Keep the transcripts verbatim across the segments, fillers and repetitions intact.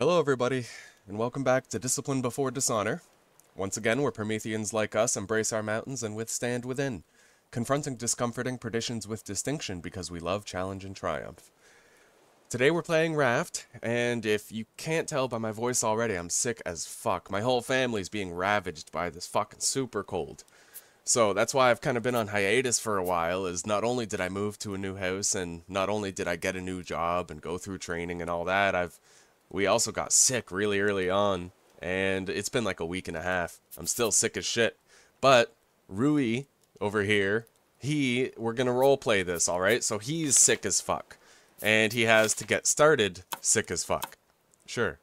Hello everybody, and welcome back to Discipline Before Dishonor. Once again, where Prometheans like us embrace our mountains and withstand within, confronting discomforting perditions with distinction because we love challenge and triumph. Today we're playing Raft, and if you can't tell by my voice already, I'm sick as fuck. My whole family's being ravaged by this fucking super cold. So that's why I've kind of been on hiatus for a while, is not only did I move to a new house, and not only did I get a new job and go through training and all that, I've we also got sick really early on, and it's been like a week and a half. I'm still sick as shit. But Rouhi over here, he, we're going to roleplay this, alright? So he's sick as fuck, and he has to get started sick as fuck. Sure.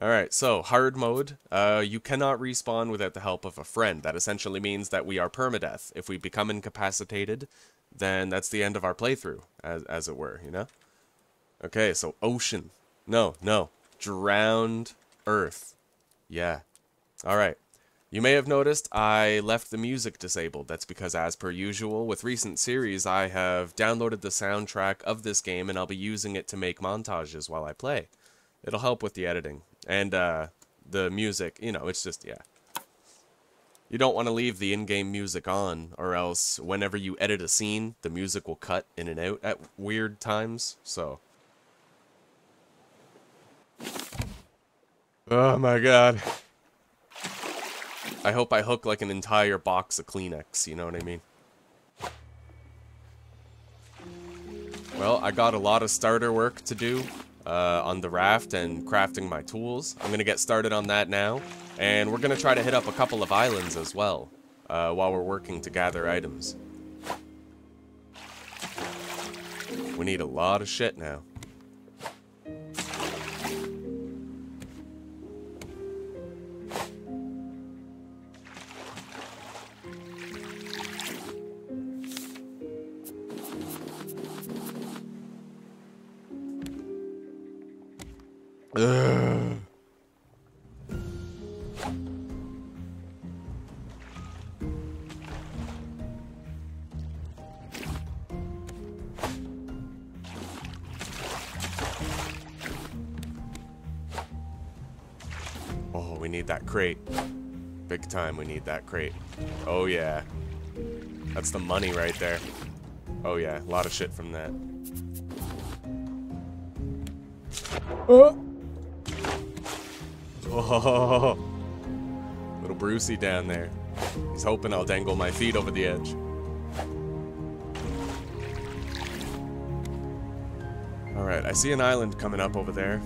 Alright, so hard mode, uh, you cannot respawn without the help of a friend. That essentially means that we are permadeath. If we become incapacitated, then that's the end of our playthrough, as, as it were, you know? Okay, so ocean. No, no. Drowned Earth. Yeah. Alright. You may have noticed I left the music disabled. That's because, as per usual, with recent series, I have downloaded the soundtrack of this game, and I'll be using it to make montages while I play. It'll help with the editing. And, uh, the music, you know, it's just, yeah. You don't want to leave the in-game music on, or else whenever you edit a scene, the music will cut in and out at weird times, so... Oh my god. I hope I hook like an entire box of Kleenex, you know what I mean? Well, I got a lot of starter work to do uh, on the raft and crafting my tools. I'm gonna get started on that now, and we're gonna try to hit up a couple of islands as well uh, while we're working to gather items. We need a lot of shit now. Ugh. Oh, we need that crate. Big time we need that crate. Oh yeah. That's the money right there. Oh yeah, a lot of shit from that. Oh! Oh, little Brucey down there. He's hoping I'll dangle my feet over the edge. Alright, I see an island coming up over there.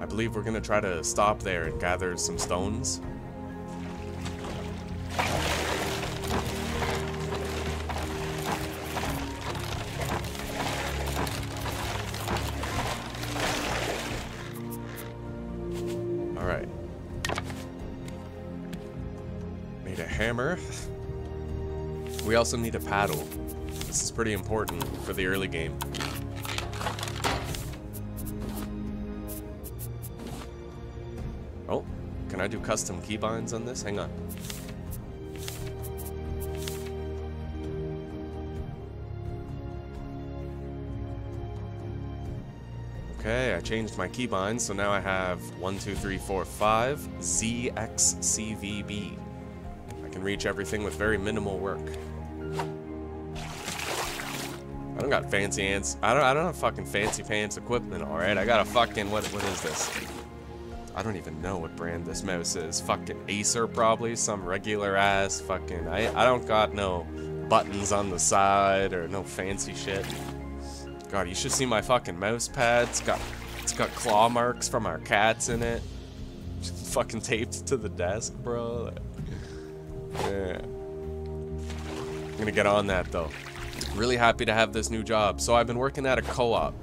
I believe we're gonna try to stop there and gather some stones. We also need a paddle. This is pretty important for the early game. Oh, can I do custom keybinds on this? Hang on. Okay, I changed my keybinds, so now I have one two three four five Z X C V B. I can reach everything with very minimal work. I don't got fancy ants. I don't. I don't have fucking fancy pants equipment. All right, I got a fucking what? What is this? I don't even know what brand this mouse is. Fucking Acer, probably some regular ass fucking. I. I don't got no buttons on the side or no fancy shit. God, you should see my fucking mouse pad. It's got. It's got claw marks from our cats in it. Just fucking taped to the desk, bro. Yeah. I'm gonna get on that though. Really happy to have this new job. So I've been working at a co-op,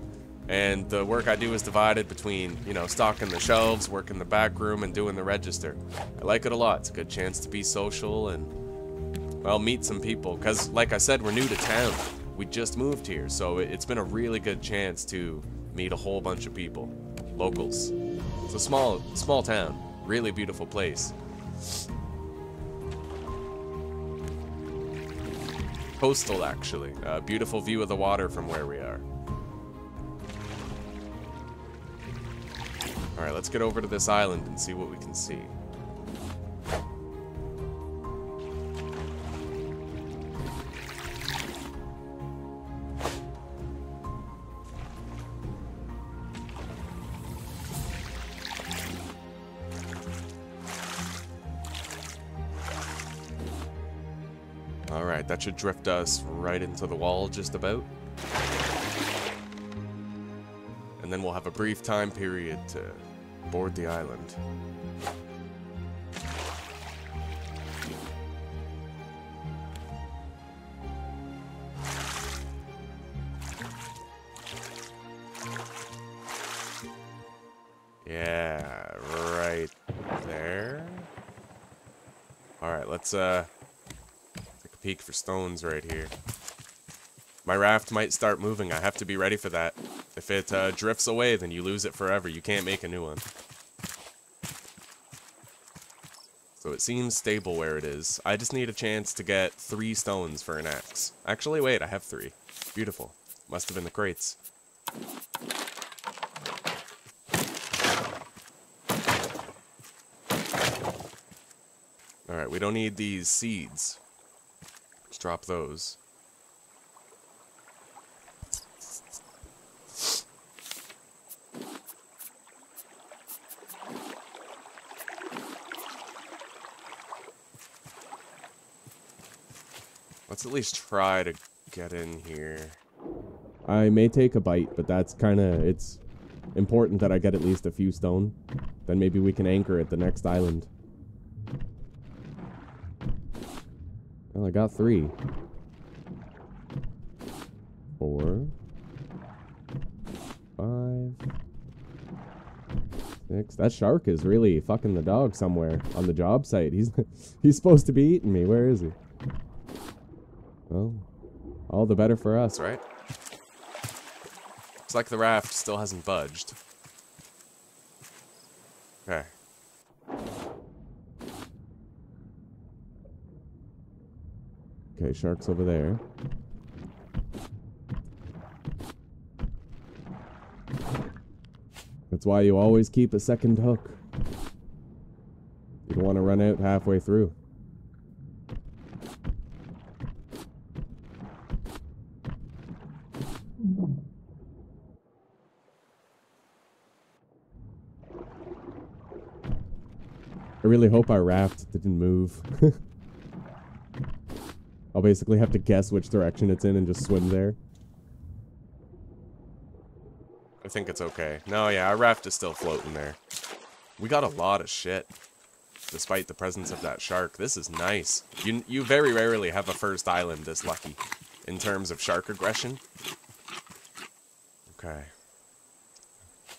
and the work I do is divided between, you know, stocking the shelves, working the back room, and doing the register. I like it a lot. It's a good chance to be social and, well, meet some people. Because, like I said, we're new to town. We just moved here, so it's been a really good chance to meet a whole bunch of people. Locals. It's a small, small town. Really beautiful place. Coastal, actually. A beautiful view of the water from where we are. Alright, let's get over to this island and see what we can see. Alright, that should drift us right into the wall just about. And then we'll have a brief time period to board the island. Yeah, right there. Alright, let's uh... peek for stones right here. My raft might start moving. I have to be ready for that. If it uh, drifts away, then you lose it forever. You can't make a new one. So it seems stable where it is. I just need a chance to get three stones for an axe. Actually, wait, I have three. Beautiful. Must have been the crates. Alright, we don't need these seeds. Drop those. Let's at least try to get in here. I may take a bite, but that's kind of, it's important that I get at least a few stone. Then maybe we can anchor at the next island. Well, I got three. Four. Five. Six. That shark is really fucking the dog somewhere on the job site. He's he's supposed to be eating me. Where is he? Well, all the better for us, right? It's like the raft still hasn't budged. Okay. Okay, shark's over there. That's why you always keep a second hook. You don't want to run out halfway through. I really hope our raft didn't move. I'll basically have to guess which direction it's in and just swim there. I think it's okay. No, yeah, our raft is still floating there. We got a lot of shit, despite the presence of that shark. This is nice. You, you very rarely have a first island this lucky, in terms of shark aggression. Okay.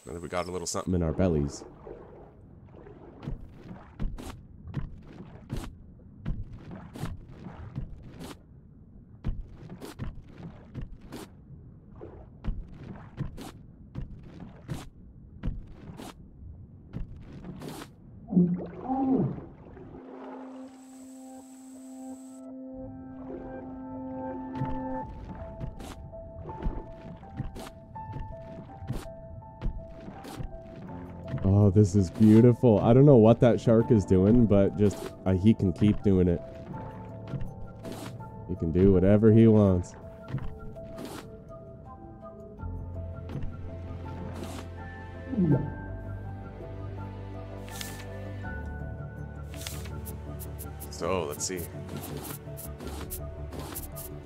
Now that we got a little something in our bellies. Oh, this is beautiful. I don't know what that shark is doing, but just uh, he can keep doing it. He can do whatever he wants. So, let's see.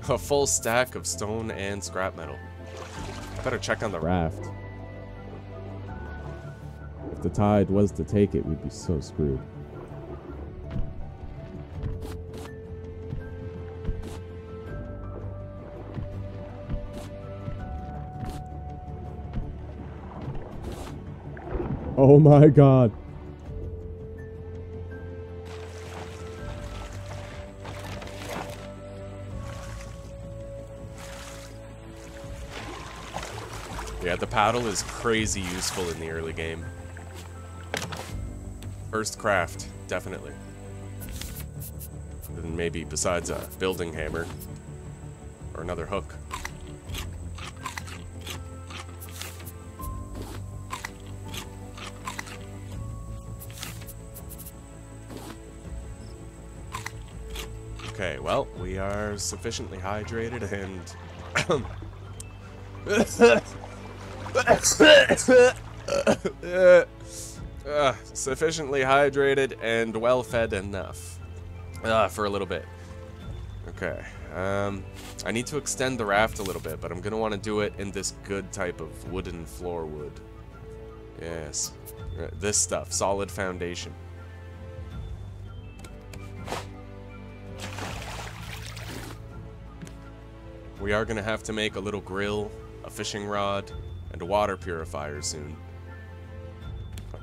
A full stack of stone and scrap metal. I better check on the raft. If the tide was to take it, we'd be so screwed. Oh my god. Yeah, the paddle is crazy useful in the early game. First craft, definitely. And maybe besides a building hammer or another hook. Okay, well, we are sufficiently hydrated and... uh, sufficiently hydrated and well-fed enough uh, for a little bit. Okay, um, I need to extend the raft a little bit, but I'm going to want to do it in this good type of wooden floor wood. Yes, this stuff, solid foundation. We are going to have to make a little grill, a fishing rod, and a water purifier soon.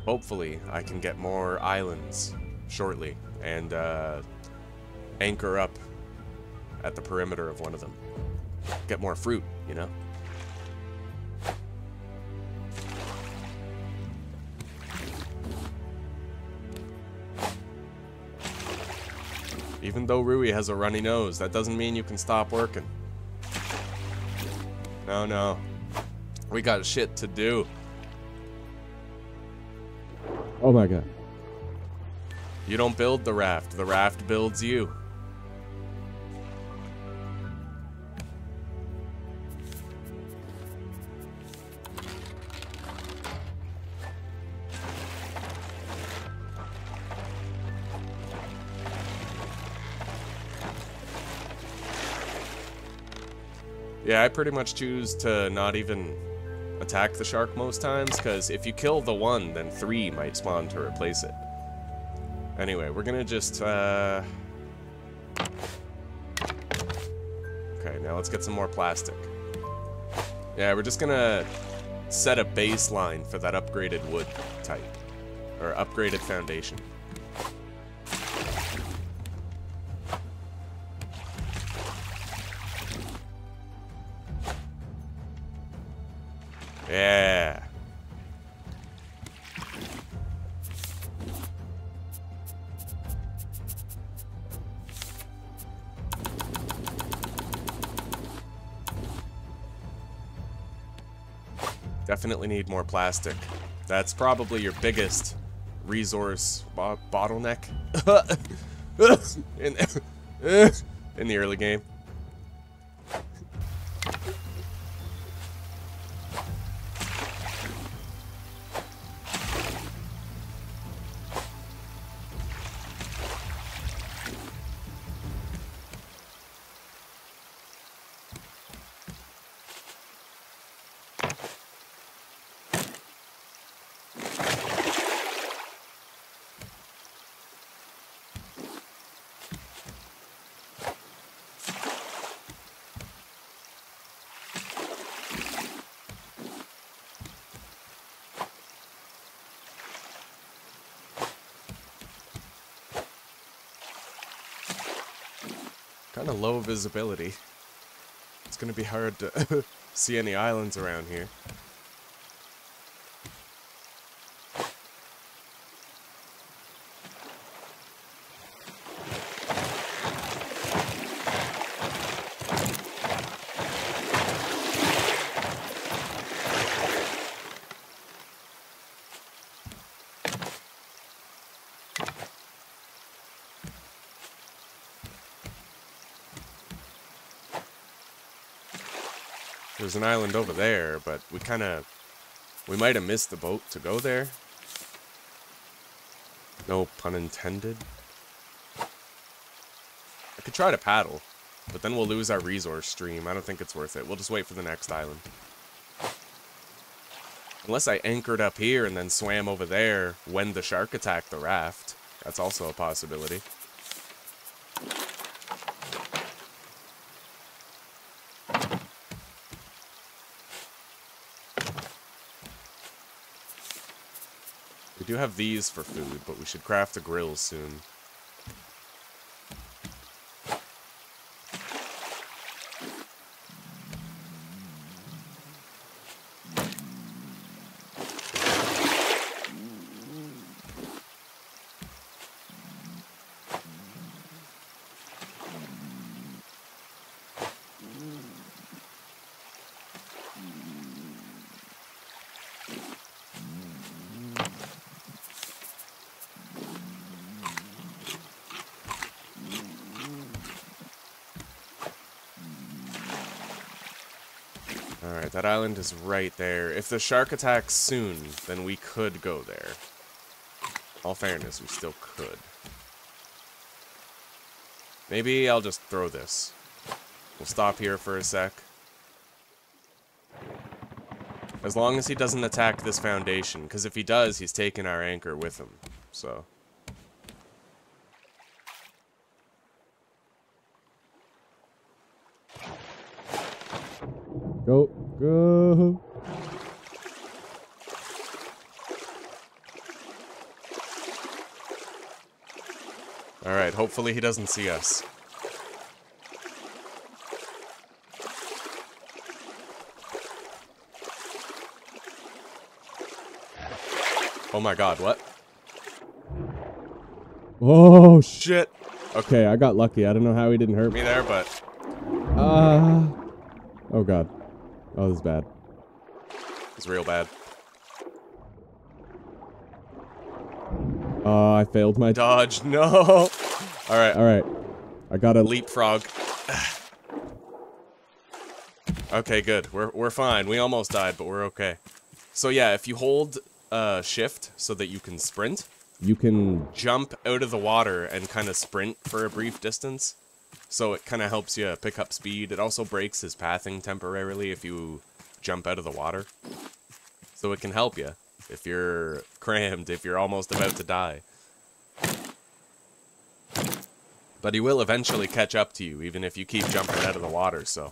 Hopefully, I can get more islands shortly and uh, anchor up at the perimeter of one of them. Get more fruit, you know? Even though Rouhi has a runny nose, that doesn't mean you can stop working. No, no. We got shit to do. Oh my god. You don't build the raft. The raft builds you. Yeah, I pretty much choose to not even attack the shark most times, because if you kill the one, then three might spawn to replace it. Anyway, we're gonna just, uh... okay, now let's get some more plastic. Yeah, we're just gonna set a baseline for that upgraded wood type, or upgraded foundation. Yeah. Definitely need more plastic. That's probably your biggest resource bo- bottleneck in, in the early game. Kind of low visibility. It's gonna be hard to see any islands around here. There's an island over there, but we kind of... we might have missed the boat to go there. No pun intended. I could try to paddle, but then we'll lose our resource stream. I don't think it's worth it. We'll just wait for the next island. Unless I anchored up here and then swam over there when the shark attacked the raft. That's also a possibility. We do have these for food, but we should craft a grill soon. Alright, that island is right there. If the shark attacks soon, then we could go there. All fairness, we still could. Maybe I'll just throw this. We'll stop here for a sec. As long as he doesn't attack this foundation, because if he does, he's taking our anchor with him, so... Go, go. All right, hopefully he doesn't see us. Oh my God, what? Oh shit. Okay, I got lucky. I don't know how he didn't hurt me there, but... Uh, oh God. Oh, this is bad. It's real bad. Uh, I failed my dodge. No. All right. All right. I got a leapfrog. Okay, good. We're we're fine. We almost died, but we're okay. So yeah, if you hold uh shift so that you can sprint, you can jump out of the water and kind of sprint for a brief distance. So it kind of helps you pick up speed. It also breaks his pathing temporarily if you jump out of the water. So it can help you if you're crammed, if you're almost about to die. But he will eventually catch up to you, even if you keep jumping out of the water, so...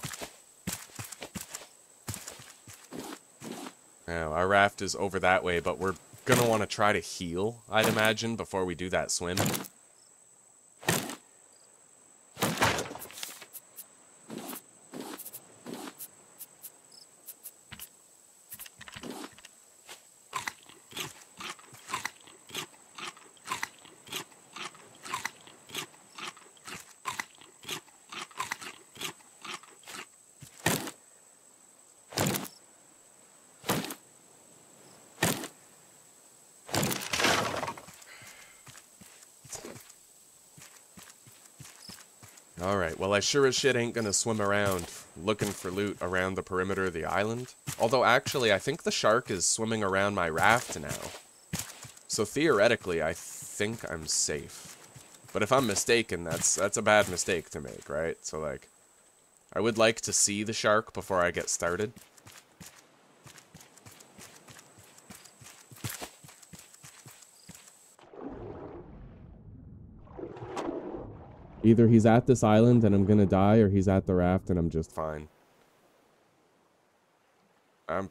Now, our raft is over that way, but we're gonna want to try to heal, I'd imagine, before we do that swim. Alright, well I sure as shit ain't gonna swim around looking for loot around the perimeter of the island. Although actually, I think the shark is swimming around my raft now. So theoretically, I think I'm safe. But if I'm mistaken, that's that's a bad mistake to make, right? So like, I would like to see the shark before I get started. Either he's at this island and I'm gonna die, or he's at the raft and I'm just fine. I'm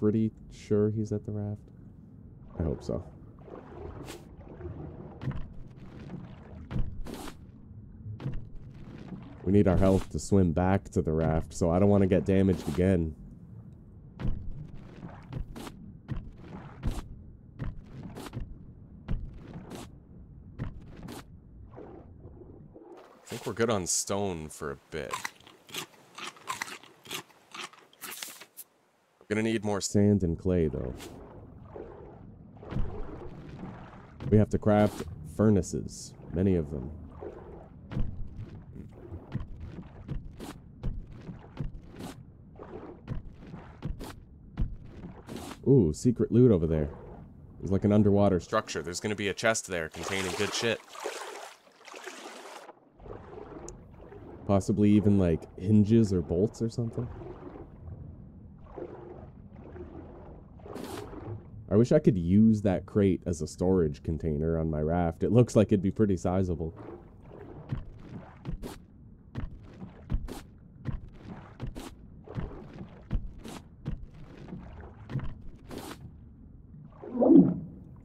pretty sure he's at the raft. I hope so. We need our health to swim back to the raft, so I don't want to get damaged again. We're good on stone for a bit. We're gonna need more sand and clay, though. We have to craft furnaces, many of them. Ooh, secret loot over there. There's like an underwater structure. There's gonna be a chest there containing good shit. Possibly even, like, hinges or bolts or something. I wish I could use that crate as a storage container on my raft. It looks like it'd be pretty sizable.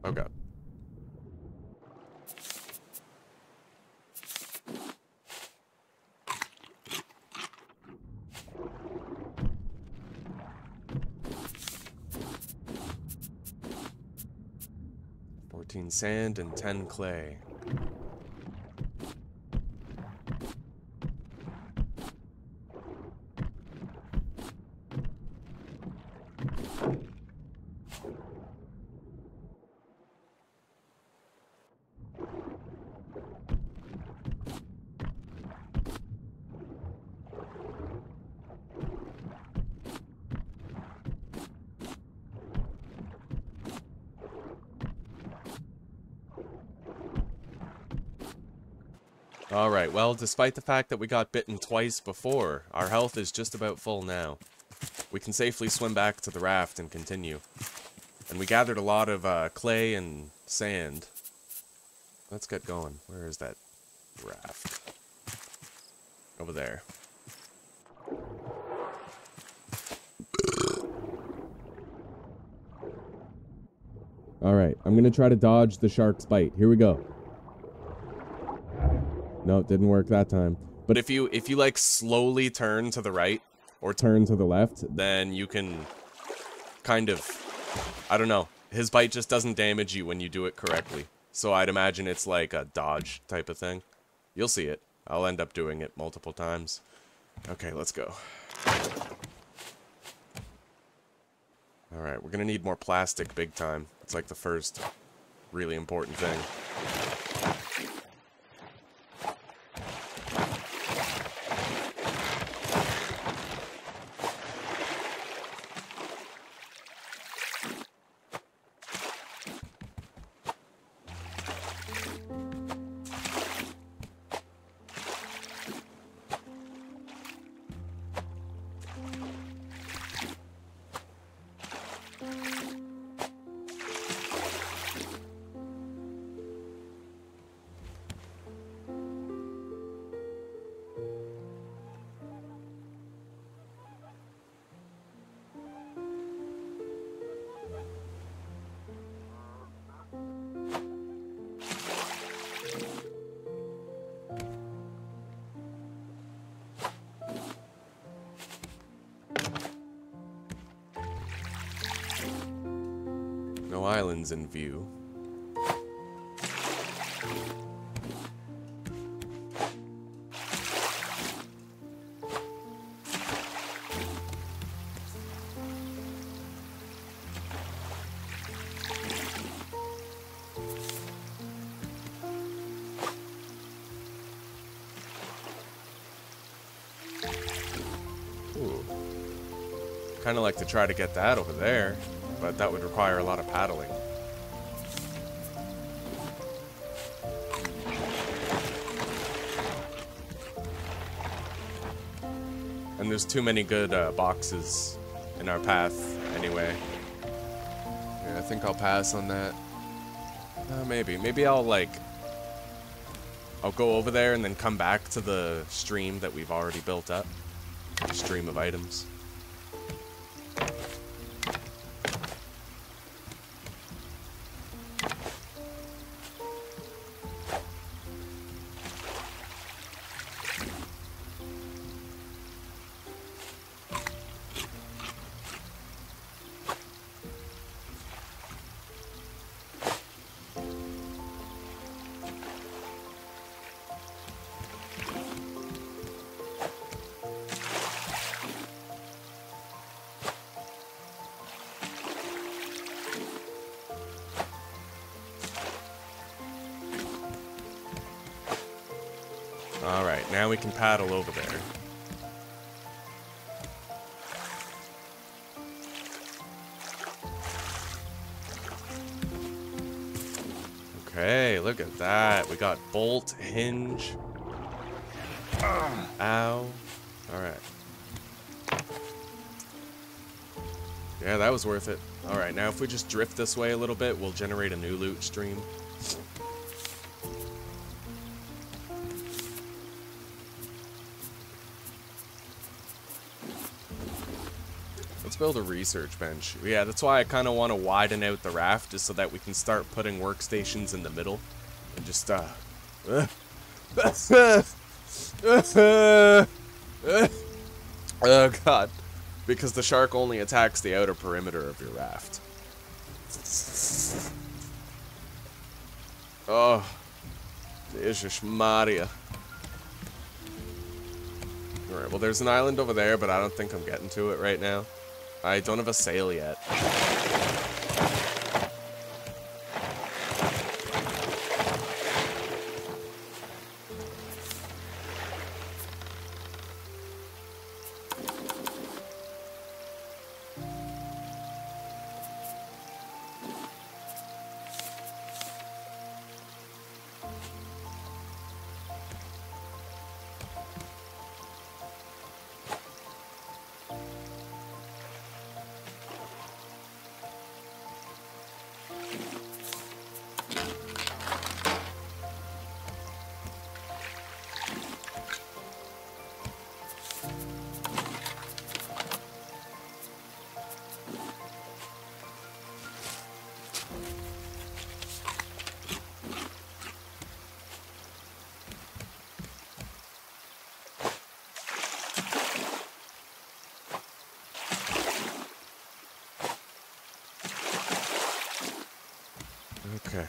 Oh, God. Sand and ten clay. Alright, well, despite the fact that we got bitten twice before, our health is just about full now. We can safely swim back to the raft and continue. And we gathered a lot of uh, clay and sand. Let's get going. Where is that raft? Over there. Alright, I'm gonna try to dodge the shark's bite. Here we go. No, it didn't work that time. But if you if you like slowly turn to the right or turn to the left, then you can kind of, I don't know, his bite just doesn't damage you when you do it correctly. So I'd imagine it's like a dodge type of thing. You'll see it. I'll end up doing it multiple times. Okay, let's go. Alright, we're gonna need more plastic big time. It's like the first really important thing. Islands in view. Ooh. Kind of like to try to get that over there. But that would require a lot of paddling. And there's too many good uh, boxes in our path, anyway. Yeah, I think I'll pass on that. Uh, maybe. Maybe I'll, like... I'll go over there and then come back to the stream that we've already built up. A stream of items. Alright, now we can paddle over there. Okay, look at that. We got bolt, hinge. Ow. Alright. Yeah, that was worth it. Alright, now if we just drift this way a little bit, we'll generate a new loot stream. Build a research bench. Yeah, that's why I kind of want to widen out the raft, just so that we can start putting workstations in the middle and just uh oh god, because the shark only attacks the outer perimeter of your raft. Oh, Jesus Maria. Alright, well, there's an island over there, but I don't think I'm getting to it right now. I don't have a sail yet. Okay.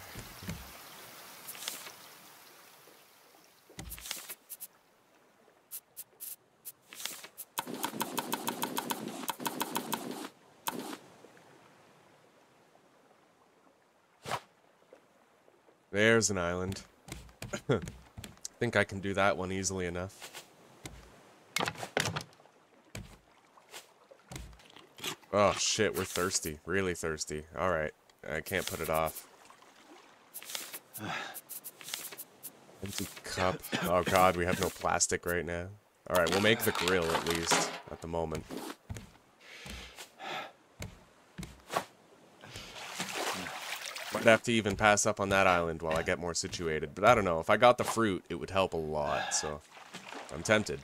There's an island. I think I can do that one easily enough. Oh shit, we're thirsty. Really thirsty. Alright. I can't put it off. Empty cup. Oh god, we have no plastic right now. Alright, we'll make the grill at least, at the moment. Might have to even pass up on that island while I get more situated. But I don't know, if I got the fruit, it would help a lot, so I'm tempted.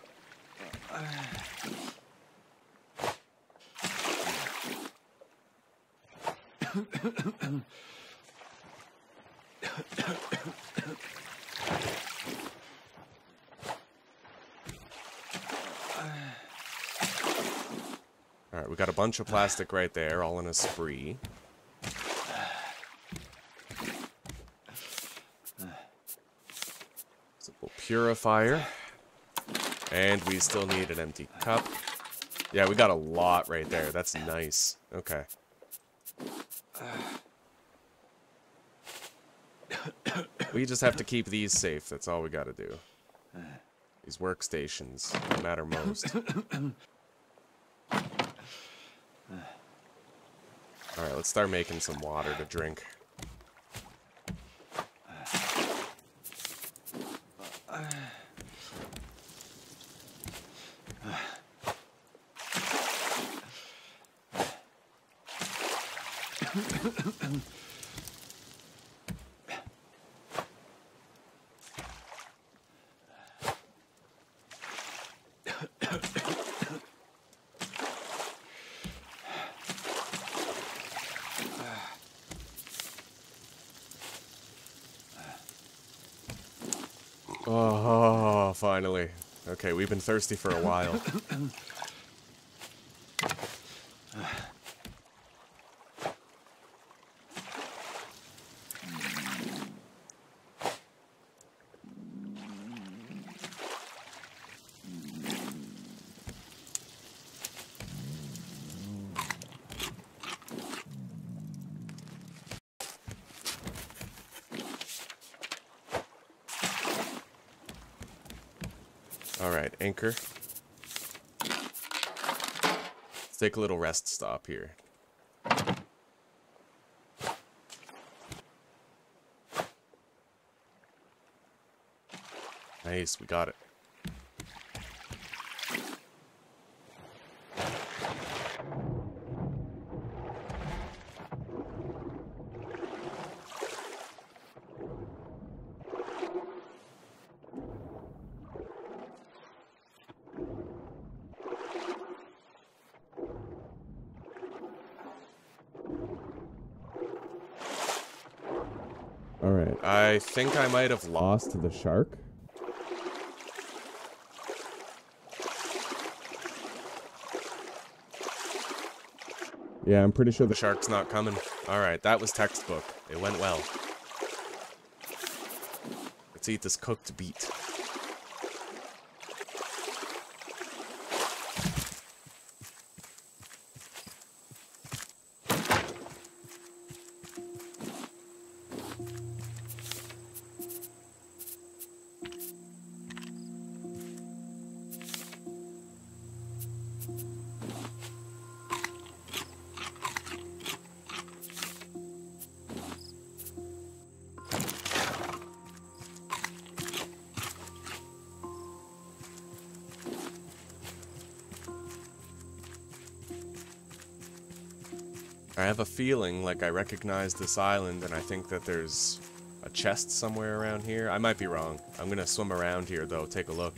Alright, we got a bunch of plastic right there, all in a spree. Simple purifier. And we still need an empty cup. Yeah, we got a lot right there. That's nice. Okay. We just have to keep these safe. That's all we gotta do. These workstations matter most. Alright, let's start making some water to drink. Oh, finally. Okay, we've been thirsty for a while. Anchor. Let's take a little rest stop here. Nice, we got it. I think I might have lost to the shark. Yeah, I'm pretty sure the shark's not coming. Alright, that was textbook. It went well. Let's eat this cooked beet. I have a feeling like I recognize this island, and I think that there's a chest somewhere around here. I might be wrong. I'm gonna swim around here, though. Take a look.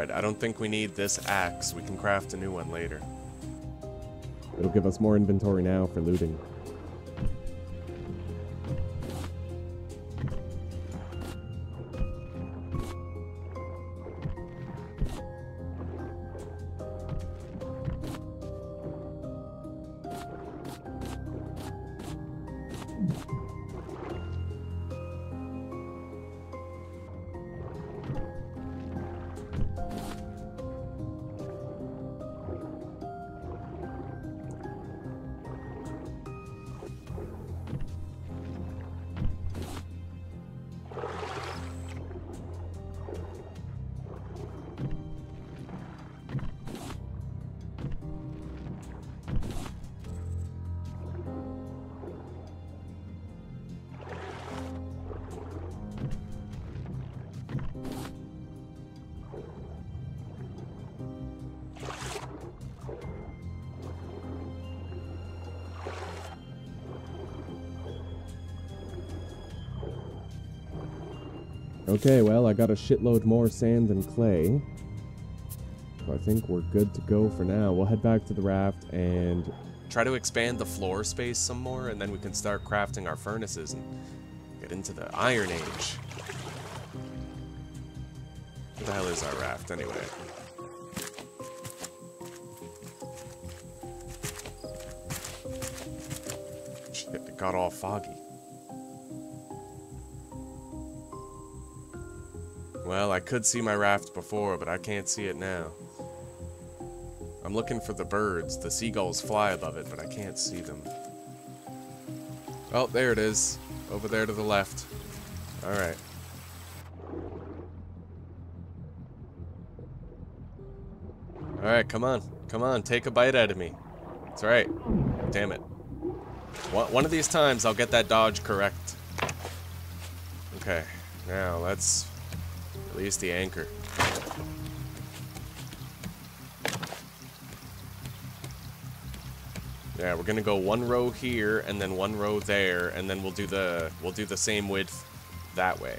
Alright, I don't think we need this axe. We can craft a new one later. It'll give us more inventory now for looting. Okay, well, I got a shitload more sand and clay, so I think we're good to go for now. We'll head back to the raft and try to expand the floor space some more, and then we can start crafting our furnaces and get into the Iron Age. What the hell is our raft, anyway? Shit, it got all foggy. Well, I could see my raft before, but I can't see it now. I'm looking for the birds. The seagulls fly above it, but I can't see them. Oh, there it is. Over there to the left. Alright. Alright, come on. Come on, take a bite out of me. That's right. Damn it. One of these times, I'll get that dodge correct. Okay, now let's... at least the anchor. Yeah, we're gonna go one row here and then one row there, and then we'll do the we'll do the same width that way.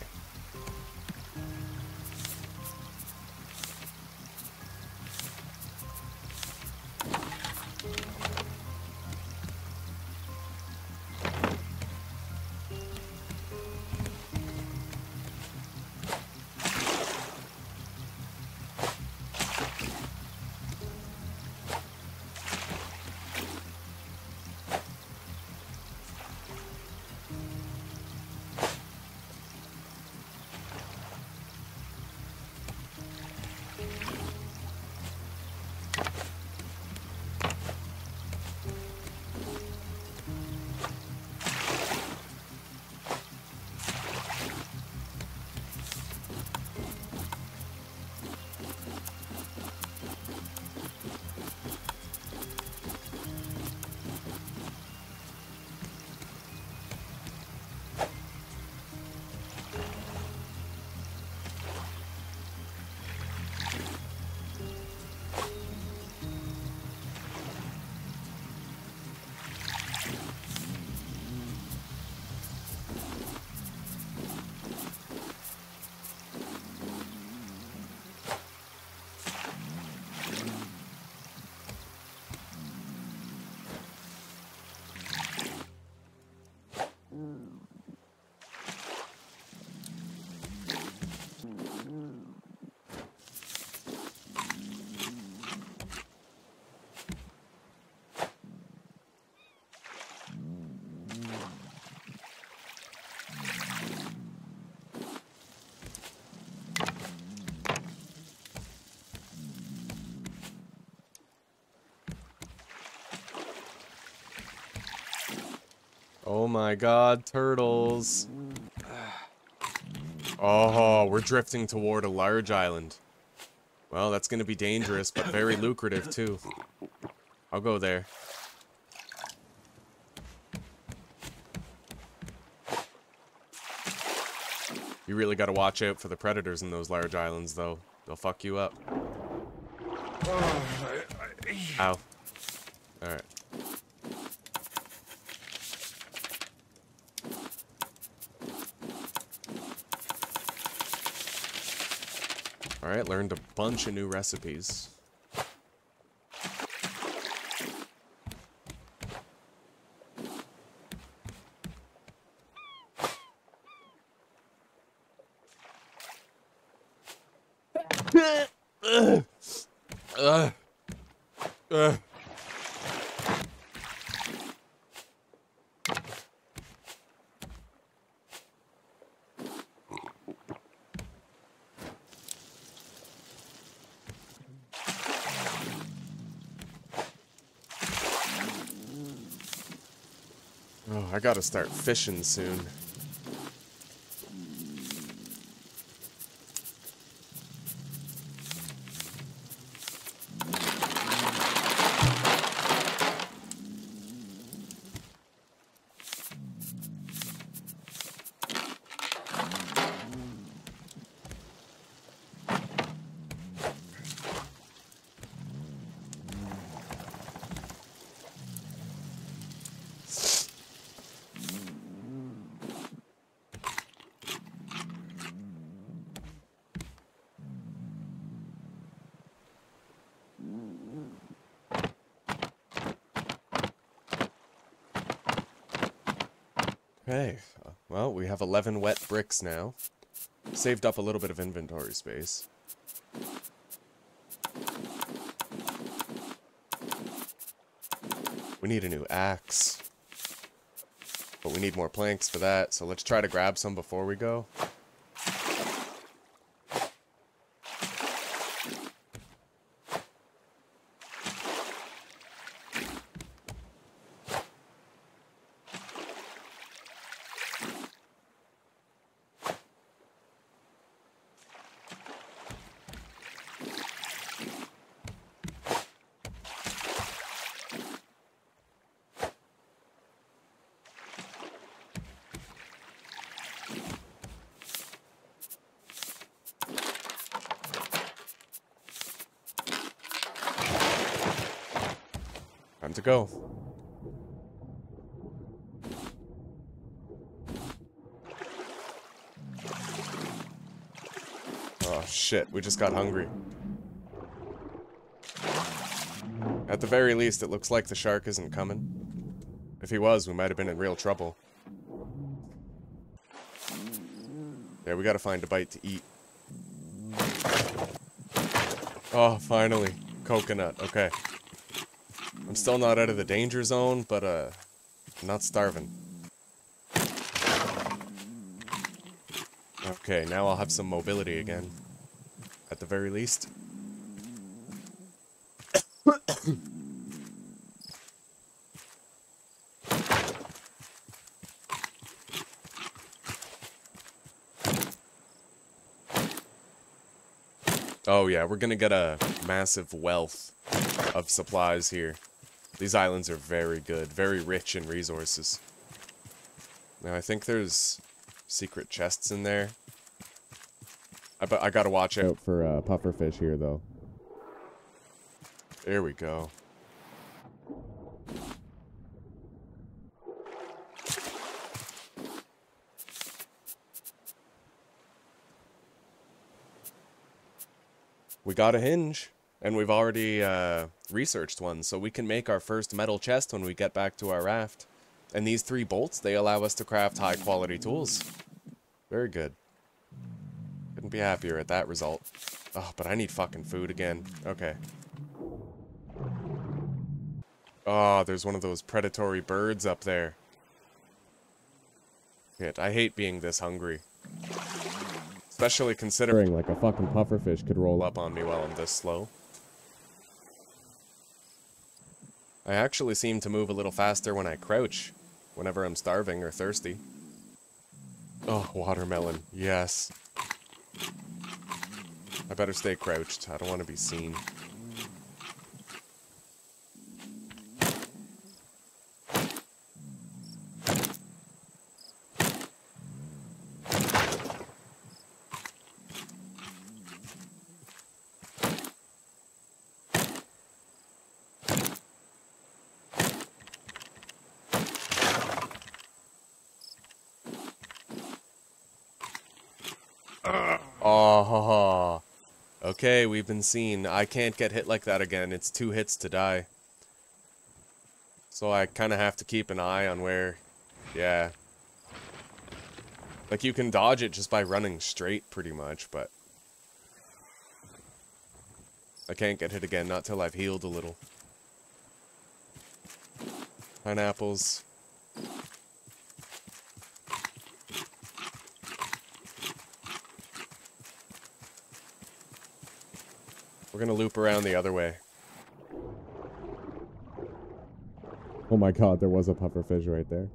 Oh my god, turtles. Oh, we're drifting toward a large island. Well, that's gonna be dangerous, but very lucrative too. I'll go there. You really gotta watch out for the predators in those large islands though. They'll fuck you up. Ow. Alright. Alright, learned a bunch of new recipes. Ugh. Ugh. Oh, I gotta start fishing soon. Okay, well, we have eleven wet bricks now. Saved up a little bit of inventory space. We need a new axe. But we need more planks for that, so let's try to grab some before we go. Time to go. Oh shit, we just got hungry. At the very least, it looks like the shark isn't coming. If he was, we might have been in real trouble. Yeah, we gotta find a bite to eat. Oh, finally. Coconut, okay. I'm still not out of the danger zone, but, uh, I'm not starving. Okay, now I'll have some mobility again. At the very least. Oh yeah, we're gonna get a massive wealth of supplies here. These islands are very good, very rich in resources. Now, I think there's secret chests in there. I, I gotta watch out for uh, pufferfish here, though. There we go. We got a hinge. And we've already uh, researched one, so we can make our first metal chest when we get back to our raft. And these three bolts, they allow us to craft high-quality tools. Very good. Couldn't be happier at that result. Oh, but I need fucking food again. Okay. Oh, there's one of those predatory birds up there. Shit, I hate being this hungry. Especially considering, like, a fucking pufferfish could roll up on me while I'm this slow. I actually seem to move a little faster when I crouch, whenever I'm starving or thirsty. Oh, watermelon. Yes. I better stay crouched. I don't want to be seen. Oh, Okay, we've been seen. I can't get hit like that again. It's two hits to die. So I kind of have to keep an eye on where... Yeah. Like, you can dodge it just by running straight, pretty much, but... I can't get hit again, not till I've healed a little. Pineapples. We're gonna loop around the other way. Oh my god, there was a pufferfish right there.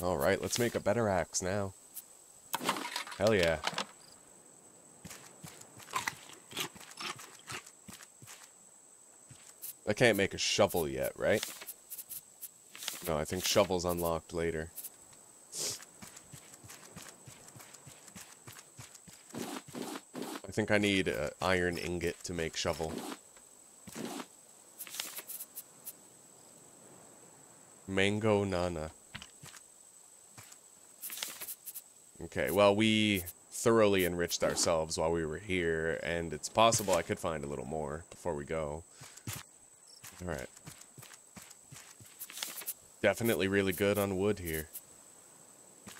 Alright, let's make a better axe now. Hell yeah. I can't make a shovel yet, right? No, I think shovel's unlocked later. I think I need an iron ingot to make shovel. Mango Nana. Okay, well, we thoroughly enriched ourselves while we were here, and it's possible I could find a little more before we go. Alright. Definitely really good on wood here.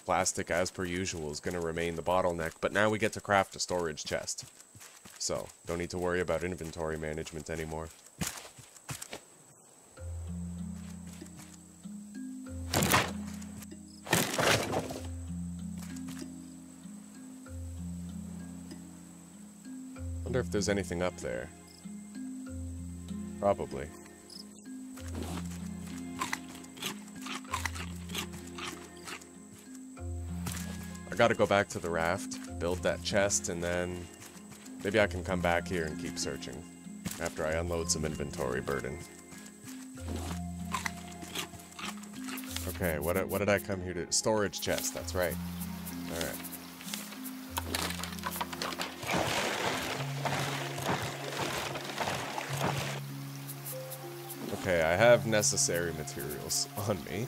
Plastic, as per usual, is going to remain the bottleneck, but now we get to craft a storage chest. So, don't need to worry about inventory management anymore. If there's anything up there. Probably. I gotta go back to the raft, build that chest, and then maybe I can come back here and keep searching after I unload some inventory burden. Okay, what, what did I come here to? Storage chest, that's right. Alright. Okay, I have necessary materials on me.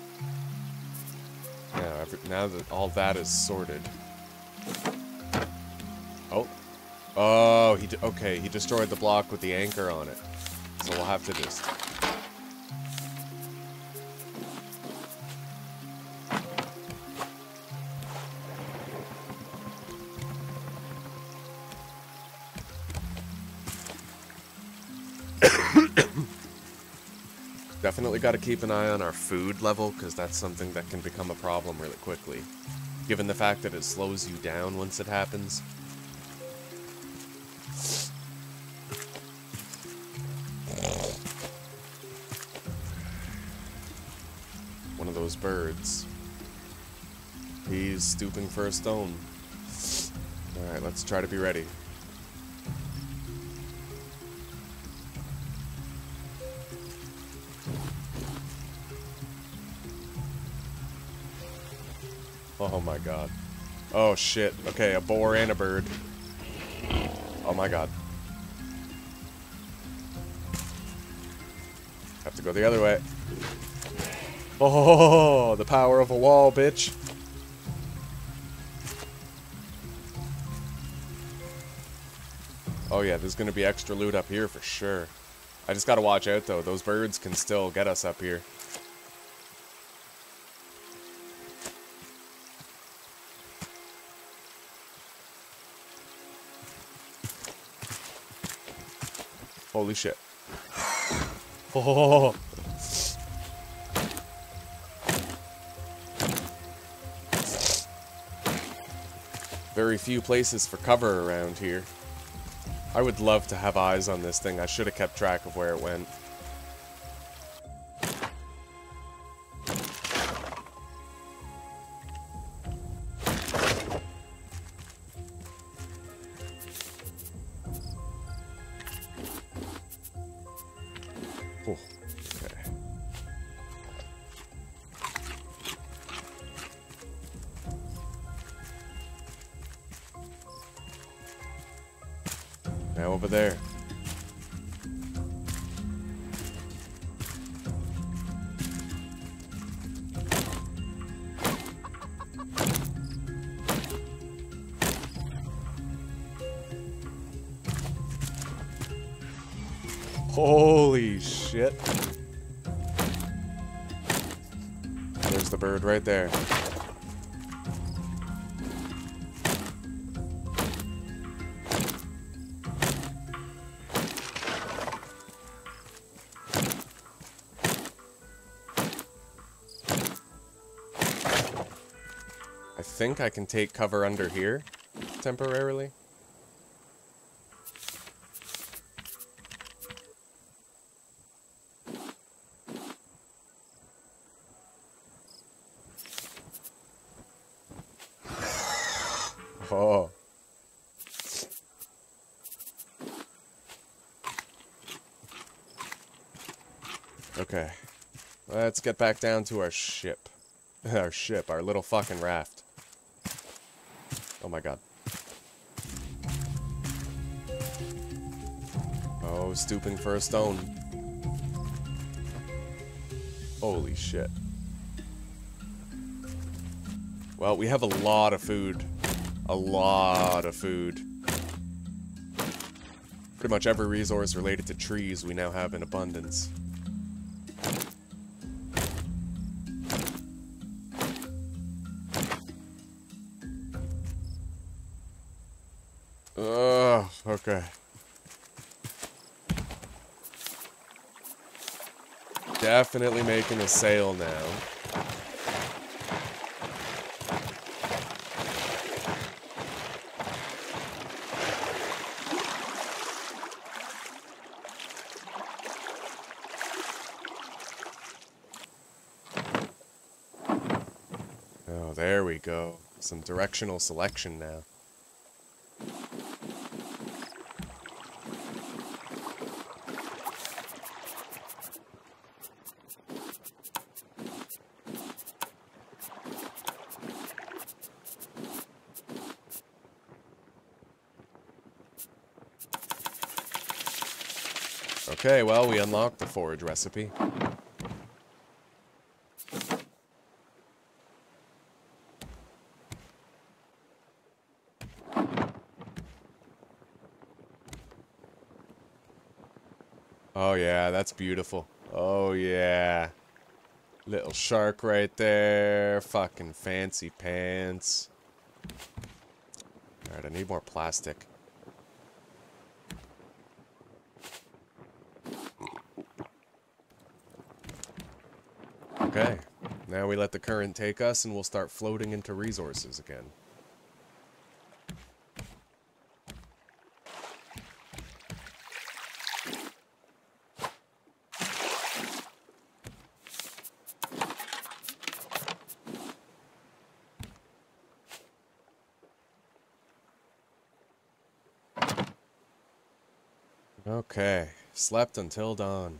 Now, every, now that all that is sorted. Oh. Oh, he okay, he destroyed the block with the anchor on it. So we'll have to just... Definitely got to keep an eye on our food level, because that's something that can become a problem really quickly, given the fact that it slows you down once it happens. One of those birds. He's stooping for a stone. Alright, let's try to be ready. Oh my god. Oh shit. Okay, a boar and a bird. Oh my god. Have to go the other way. Oh, the power of a wall, bitch. Oh yeah, there's gonna be extra loot up here for sure. I just gotta watch out though. Those birds can still get us up here. Holy shit. Oh. Very few places for cover around here. I would love to have eyes on this thing. I should have kept track of where it went. Right there. I think I can take cover under here temporarily. Let's get back down to our ship. Our ship, our little fucking raft. Oh my god. Oh, stooping for a stone. Holy shit. Well, we have a lot of food. A lot of food. Pretty much every resource related to trees we now have in abundance. Okay. Definitely making a sale now. Oh, there we go. Some directional selection now. Okay, well, we unlocked the forage recipe. Oh yeah, that's beautiful. Oh yeah. Little shark right there. Fucking fancy pants. Alright, I need more plastic. Okay, now we let the current take us and we'll start floating into resources again. Okay, slept until dawn.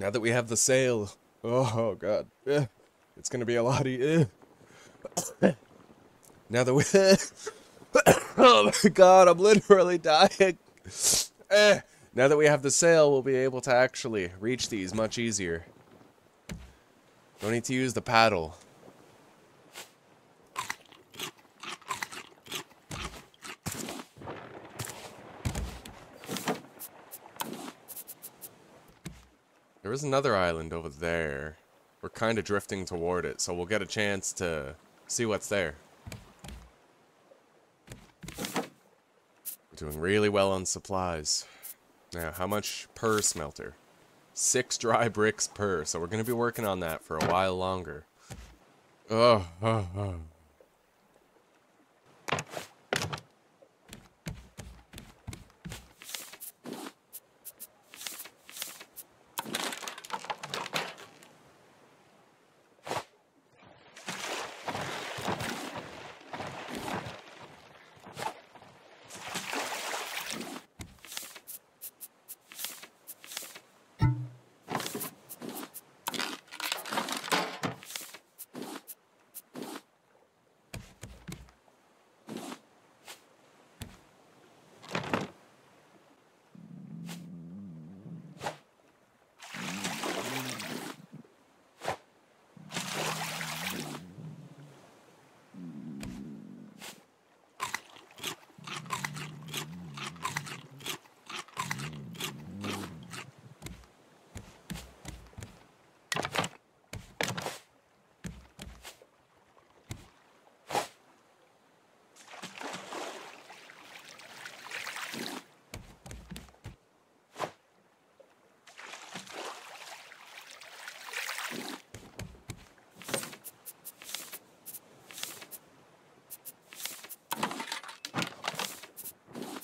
Now that we have the sail, oh, oh god, eh, it's gonna be a lot of. Eh. Now that we, eh, oh my god, I'm literally dying. Eh. Now that we have the sail, we'll be able to actually reach these much easier. Don't need to use the paddle. There's another island over there. We're kind of drifting toward it, so we'll get a chance to see what's there. We're doing really well on supplies. Now, how much per smelter? Six dry bricks per, so we're going to be working on that for a while longer. Oh, oh, oh.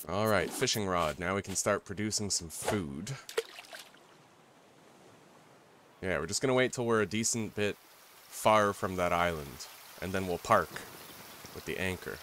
Alright, fishing rod. Now we can start producing some food. Yeah, we're just gonna wait till we're a decent bit far from that island, and then we'll park with the anchor.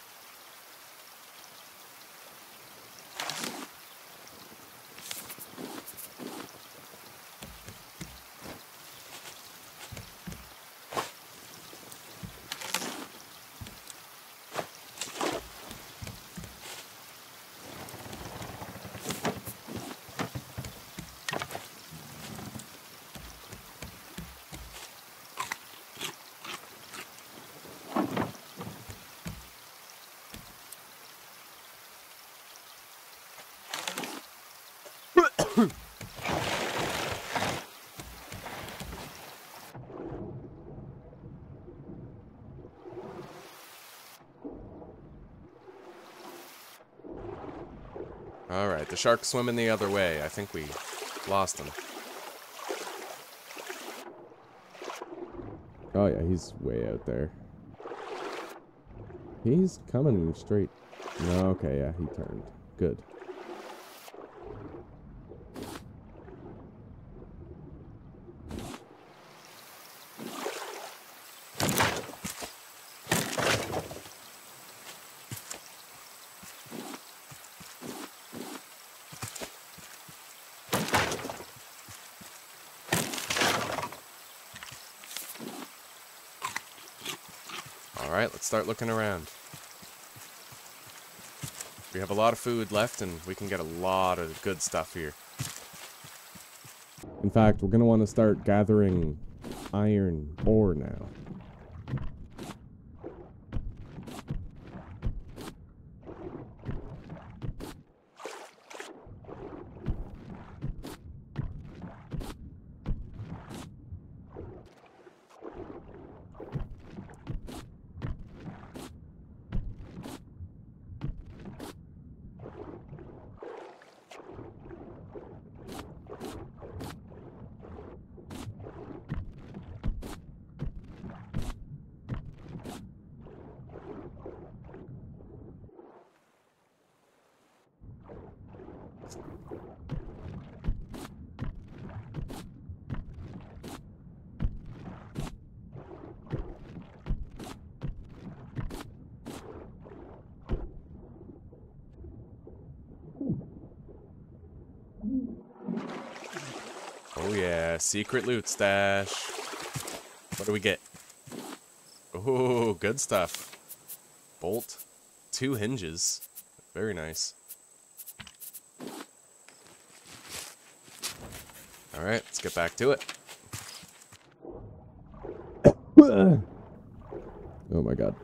Alright, the shark's swimming the other way. I think we lost him. Oh yeah, he's way out there. He's coming straight. No, okay, yeah, he turned. Good. Start looking around. We have a lot of food left and we can get a lot of good stuff here. In fact, we're gonna want to start gathering iron ore now. Oh yeah, secret loot stash. What do we get? Oh, good stuff. Bolt, two hinges. Very nice. All right, let's get back to it. Oh my god.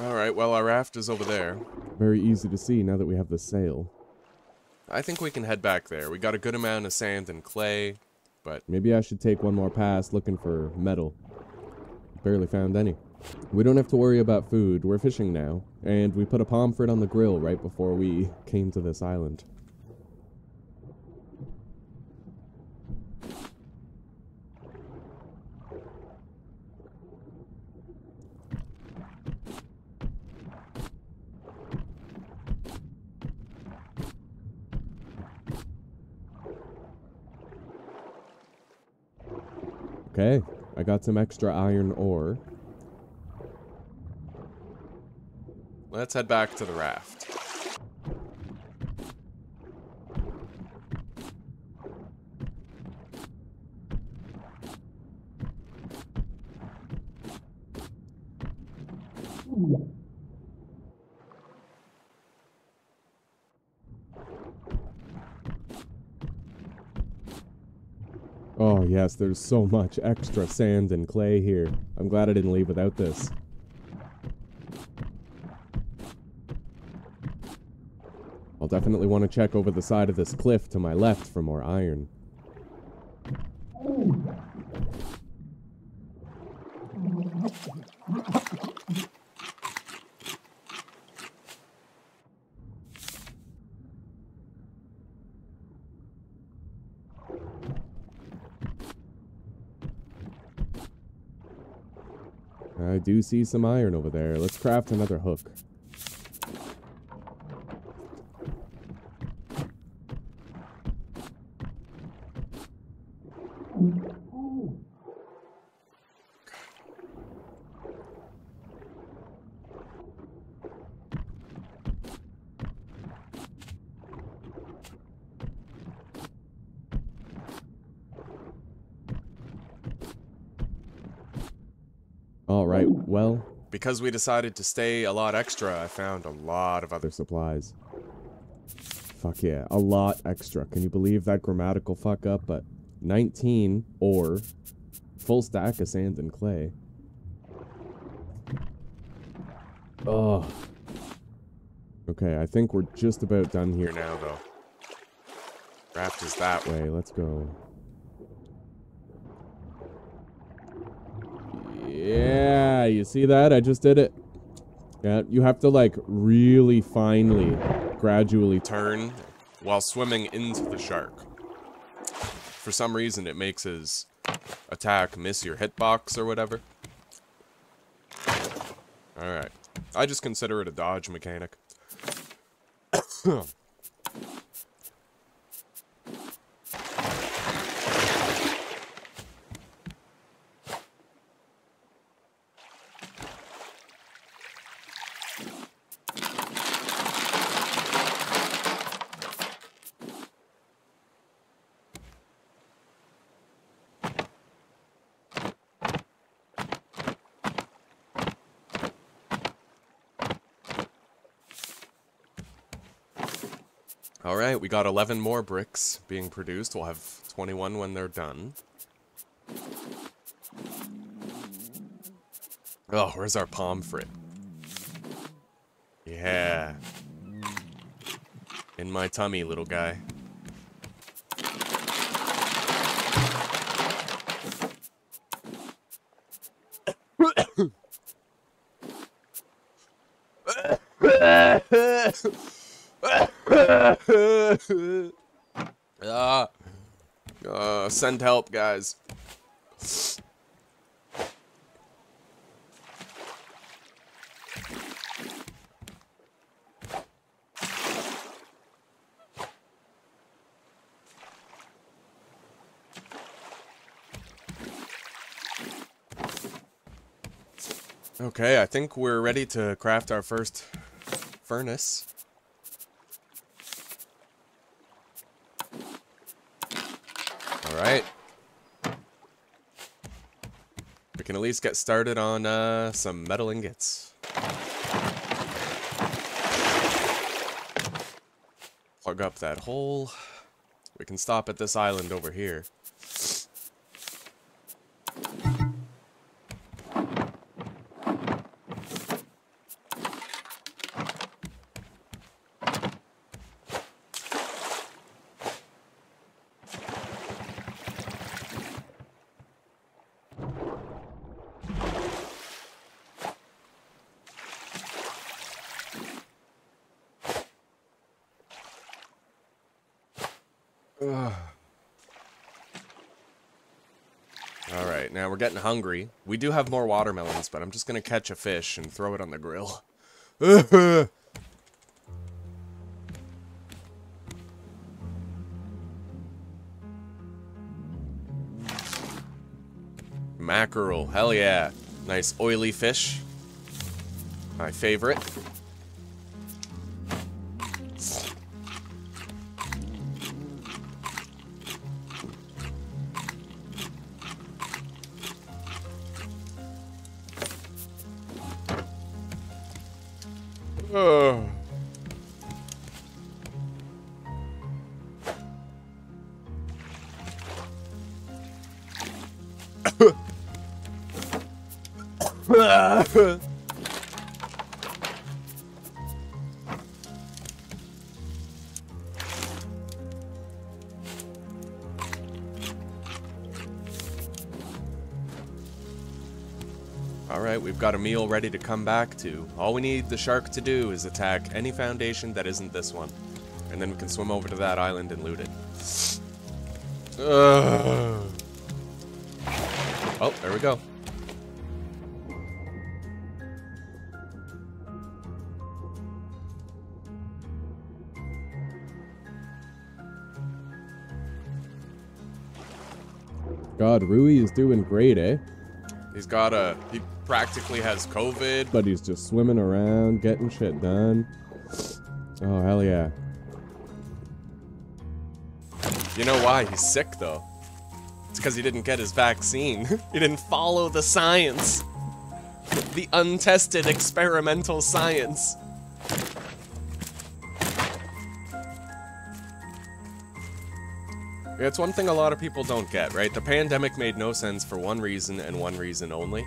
Alright, well, our raft is over there. Very easy to see now that we have the sail. I think we can head back there. We got a good amount of sand and clay, but... Maybe I should take one more pass looking for metal. Barely found any. We don't have to worry about food. We're fishing now. And we put a pomfret on the grill right before we came to this island. Okay, I got some extra iron ore. Let's head back to the raft. Oh yes, there's so much extra sand and clay here. I'm glad I didn't leave without this. I'll definitely want to check over the side of this cliff to my left for more iron. I do see some iron over there. Let's craft another hook. Alright, well... Because we decided to stay a lot extra, I found a lot of other supplies. Fuck yeah, a lot extra. Can you believe that grammatical fuck up? But nineteen ore, full stack of sand and clay. Ugh. Okay, I think we're just about done here now, though. Raft is that way, let's go. Yeah, you see that? I just did it. Yeah, you have to like really finely, gradually turn while swimming into the shark. For some reason, it makes his attack miss your hitbox or whatever. Alright. I just consider it a dodge mechanic. Alright, we got eleven more bricks being produced. We'll have twenty-one when they're done. Oh, where's our pomfret? Yeah. In my tummy, little guy. ah, uh, send help, guys. Okay, I think we're ready to craft our first furnace. Alright. We can at least get started on uh, some metal ingots. Plug up that hole. We can stop at this island over here. Ugh. All right, now we're getting hungry. We do have more watermelons, but I'm just gonna catch a fish and throw it on the grill. Mackerel, hell yeah. Nice oily fish. My favorite. Oh. Alright, we've got a meal ready to come back to. All we need the shark to do is attack any foundation that isn't this one. And then we can swim over to that island and loot it. Ugh. Oh, there we go. God, Rouhi is doing great, eh? He's got a... He practically has COVID. But he's just swimming around, getting shit done. Oh, hell yeah. You know why he's sick, though? It's because he didn't get his vaccine. He didn't follow the science. The untested experimental science. It's one thing a lot of people don't get, right? The pandemic made no sense for one reason and one reason only.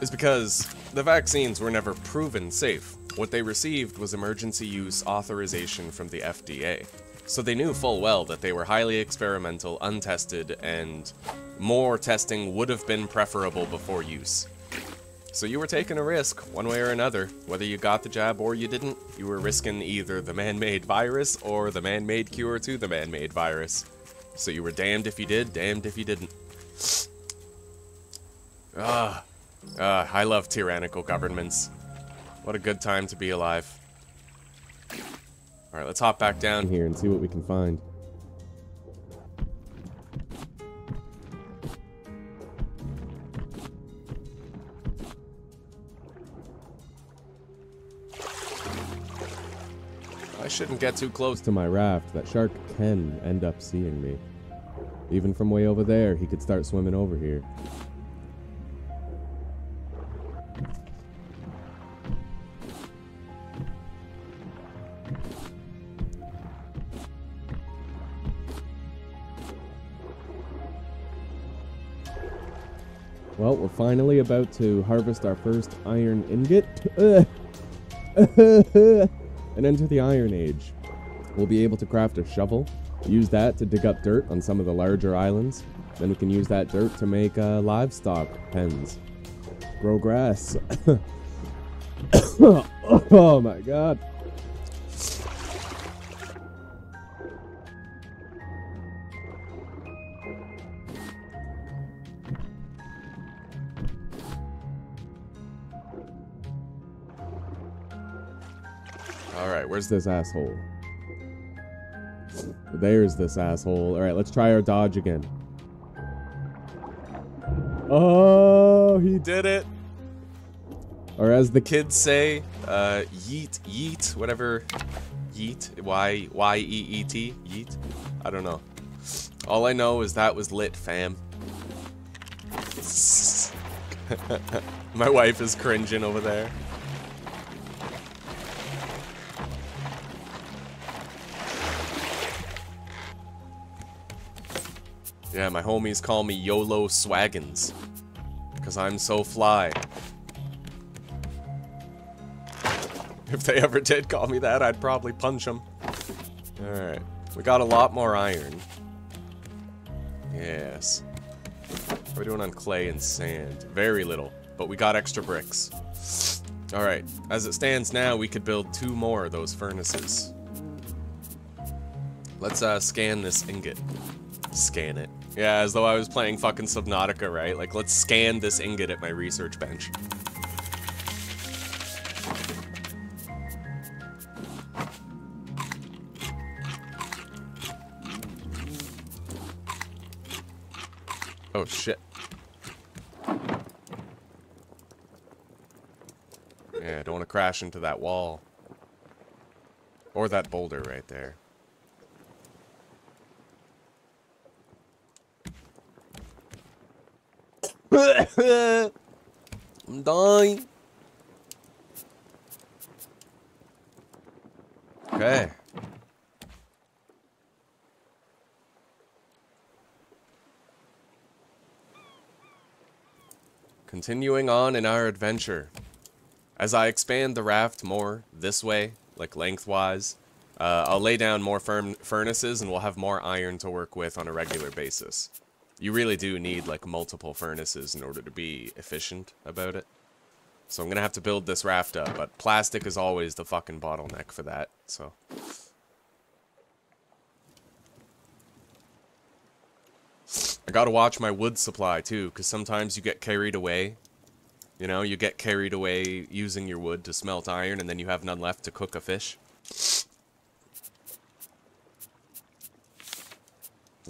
It's because the vaccines were never proven safe. What they received was emergency use authorization from the F D A. So they knew full well that they were highly experimental, untested, and more testing would have been preferable before use. So you were taking a risk, one way or another. Whether you got the jab or you didn't, you were risking either the man-made virus or the man-made cure to the man-made virus. So you were damned if you did, damned if you didn't. Ah, ah, I love tyrannical governments. What a good time to be alive. All right, let's hop back down here and see what we can find. I shouldn't get too close to my raft. That shark can end up seeing me. Even from way over there, he could start swimming over here. Well, we're finally about to harvest our first iron ingot. Ugh. And enter the Iron Age. We'll be able to craft a shovel, use that to dig up dirt on some of the larger islands. Then we can use that dirt to make uh, livestock pens, grow grass. Oh my god. Alright, where's this asshole? There's this asshole. Alright, let's try our dodge again. Oh, he did it! Or as the kids say, uh, yeet, yeet, whatever. Yeet, Y, Y E E T, yeet. I don't know. All I know is that was lit, fam. My wife is cringing over there. Yeah, my homies call me YOLO Swaggins, because I'm so fly. If they ever did call me that, I'd probably punch them. Alright, we got a lot more iron. Yes. What are we doing on clay and sand? Very little, but we got extra bricks. Alright, as it stands now, we could build two more of those furnaces. Let's uh, scan this ingot. Scan it. Yeah, as though I was playing fucking Subnautica, right? Like, let's scan this ingot at my research bench. Oh, shit. Yeah, I don't want to crash into that wall. Or that boulder right there. I'm dying. Okay. Continuing on in our adventure. As I expand the raft more this way, like lengthwise, uh, I'll lay down more firm furnaces and we'll have more iron to work with on a regular basis. You really do need, like, multiple furnaces in order to be efficient about it. So I'm gonna have to build this raft up, but plastic is always the fucking bottleneck for that, so... I gotta watch my wood supply, too, because sometimes you get carried away. You know, you get carried away using your wood to smelt iron, and then you have none left to cook a fish.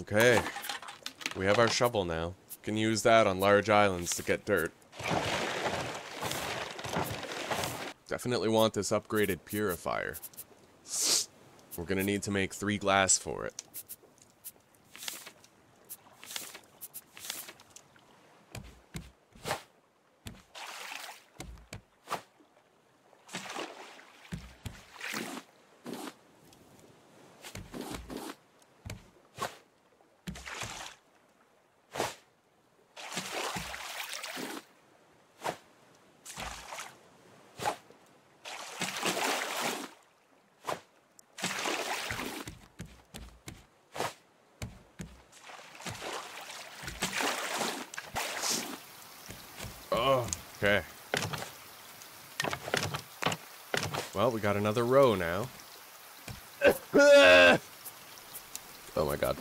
Okay. We have our shovel now. We can use that on large islands to get dirt. Definitely want this upgraded purifier. We're gonna need to make three glass for it. Okay. Well, we got another row now. Oh my god.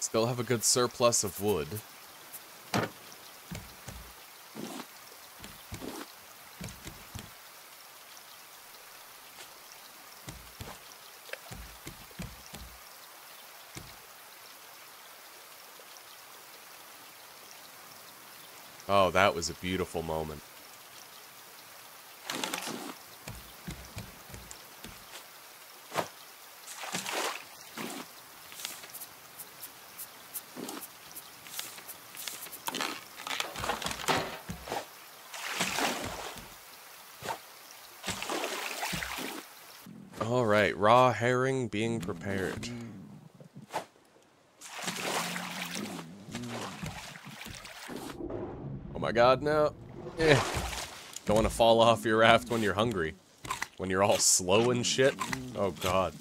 Still have a good surplus of wood. Oh, that was a beautiful moment. All right, raw herring being prepared. My god, no. Eh. Don't want to fall off your raft when you're hungry. When you're all slow and shit. Oh god.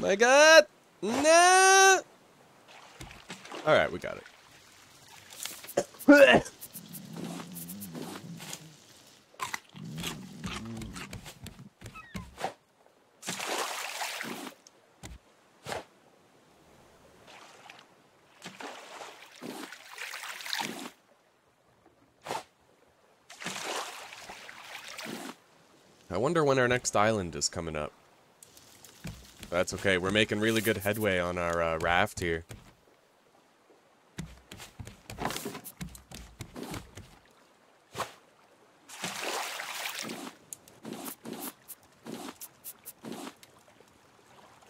My god! No! Alright, we got it. I wonder when our next island is coming up. That's okay, we're making really good headway on our uh, raft here.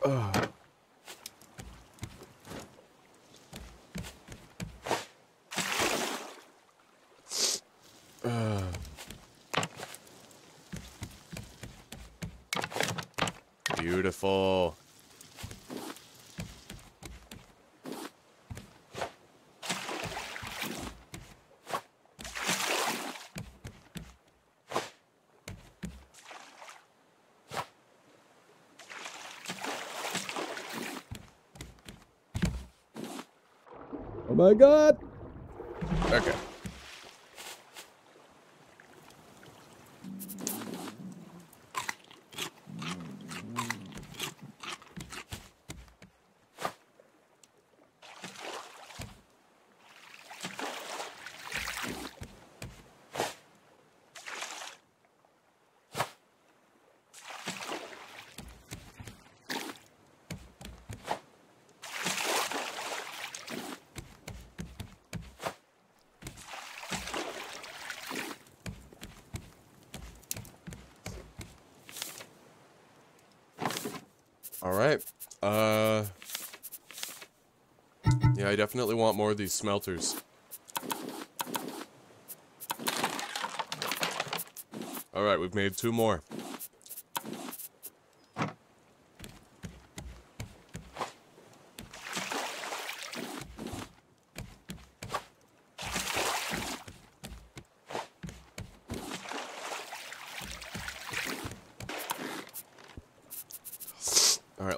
Ugh. Beautiful. Oh my God. Okay. All right. Uh, yeah, I definitely want more of these smelters. All right, we've made two more.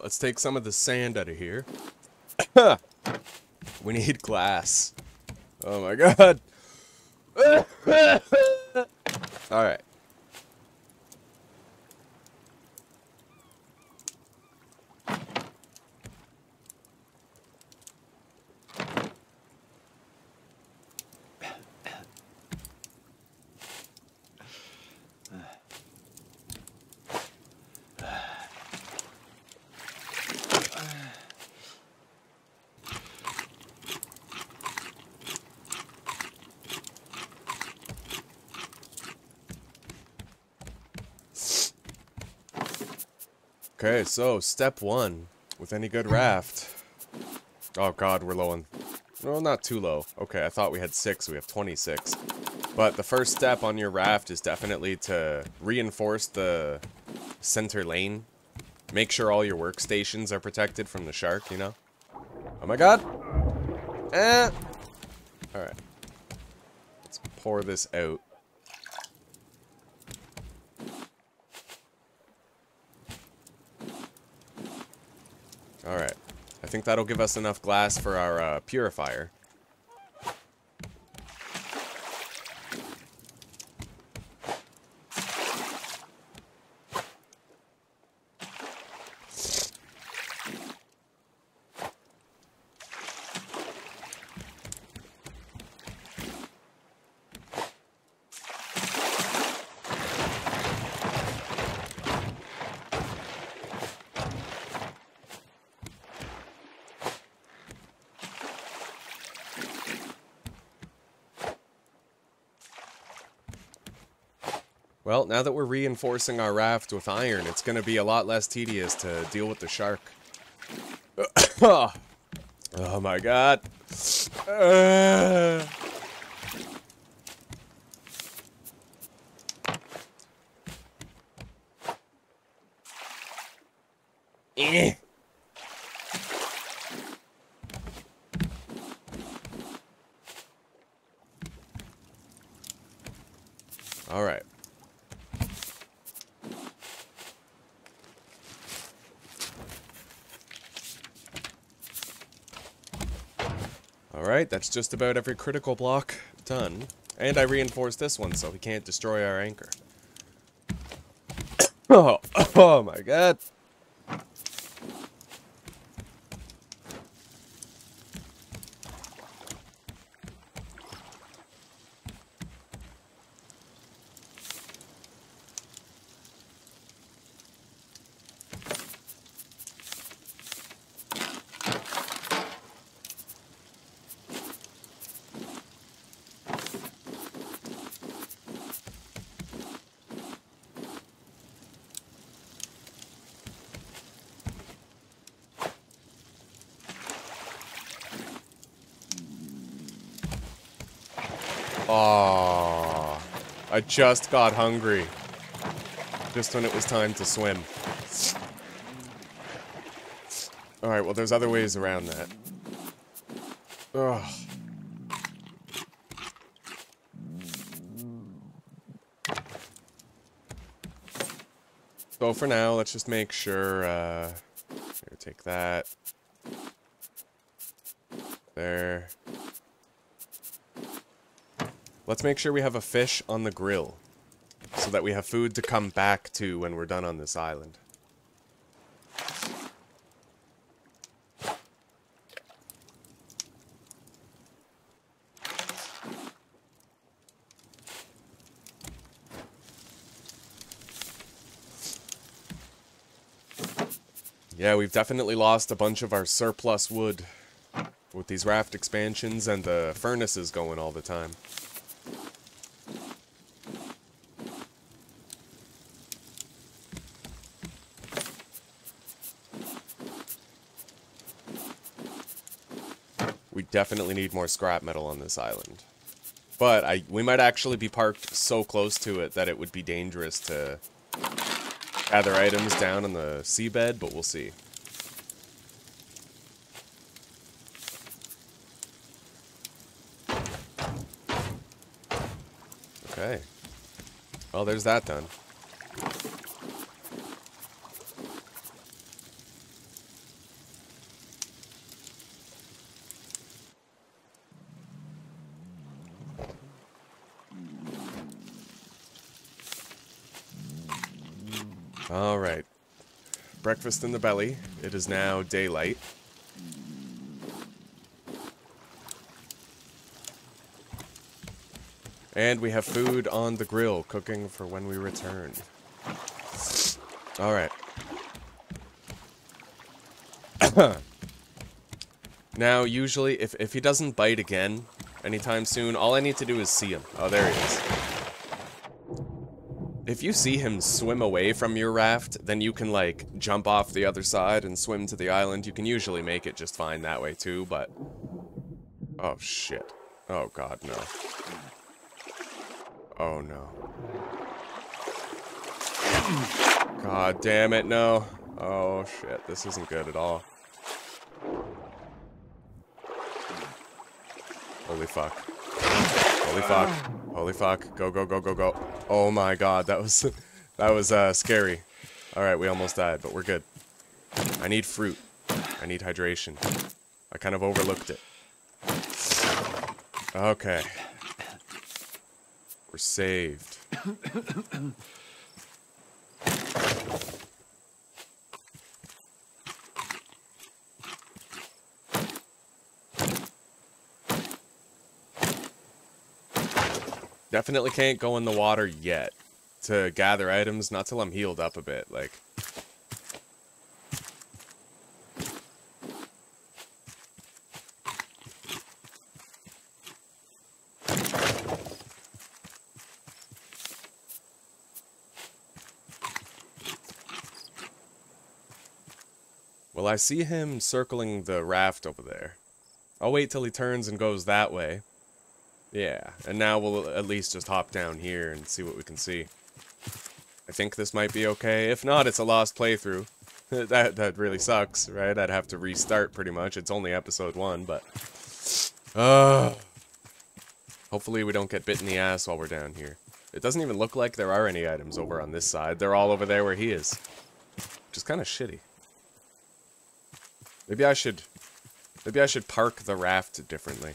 Let's take some of the sand out of here. We need glass. Oh my God. All right. Okay, so step one with any good raft. Oh God, we're low on. Well, not too low. Okay, I thought we had six. We have twenty-six. But the first step on your raft is definitely to reinforce the center lane. Make sure all your workstations are protected from the shark, you know? Oh my God! Eh! Alright. Let's pour this out. Alright, I think that'll give us enough glass for our uh, purifier. Well, now that we're reinforcing our raft with iron, it's going to be a lot less tedious to deal with the shark. Oh my God. Uh. Eh. All right. Alright, that's just about every critical block done. And I reinforced this one so we can't destroy our anchor. Oh, oh my God. Aww, I just got hungry, just when it was time to swim. Alright, well, there's other ways around that. Ugh. So for now, let's just make sure, uh, here, take that. There. Let's make sure we have a fish on the grill, so that we have food to come back to when we're done on this island. Yeah, we've definitely lost a bunch of our surplus wood with these raft expansions and the furnaces going all the time. We definitely need more scrap metal on this island. But I we might actually be parked so close to it that it would be dangerous to gather items down on the seabed, but we'll see. Okay. Well, there's that done. Alright, breakfast in the belly. It is now daylight. And we have food on the grill, cooking for when we return. Alright. Now, usually, if, if he doesn't bite again anytime soon, all I need to do is see him. Oh, there he is. If you see him swim away from your raft, then you can, like, jump off the other side and swim to the island. You can usually make it just fine that way, too, but... Oh, shit. Oh, God, no. Oh, no. God damn it, no. Oh, shit, this isn't good at all. Holy fuck. Holy fuck. Holy fuck. Go, go, go, go, go. Oh my god, that was that was uh, scary. Alright, we almost died, but we're good. I need fruit. I need hydration. I kind of overlooked it. Okay. We're saved. Definitely can't go in the water yet to gather items, not till I'm healed up a bit, like. Well, I see him circling the raft over there. I'll wait till he turns and goes that way. Yeah, and now we'll at least just hop down here and see what we can see. I think this might be okay. If not, it's a lost playthrough. that, that really sucks, right? I'd have to restart pretty much. It's only episode one, but... Uh, hopefully we don't get bit in the ass while we're down here. It doesn't even look like there are any items over on this side. They're all over there where he is. Which is kind of shitty. Maybe I should... Maybe I should park the raft differently.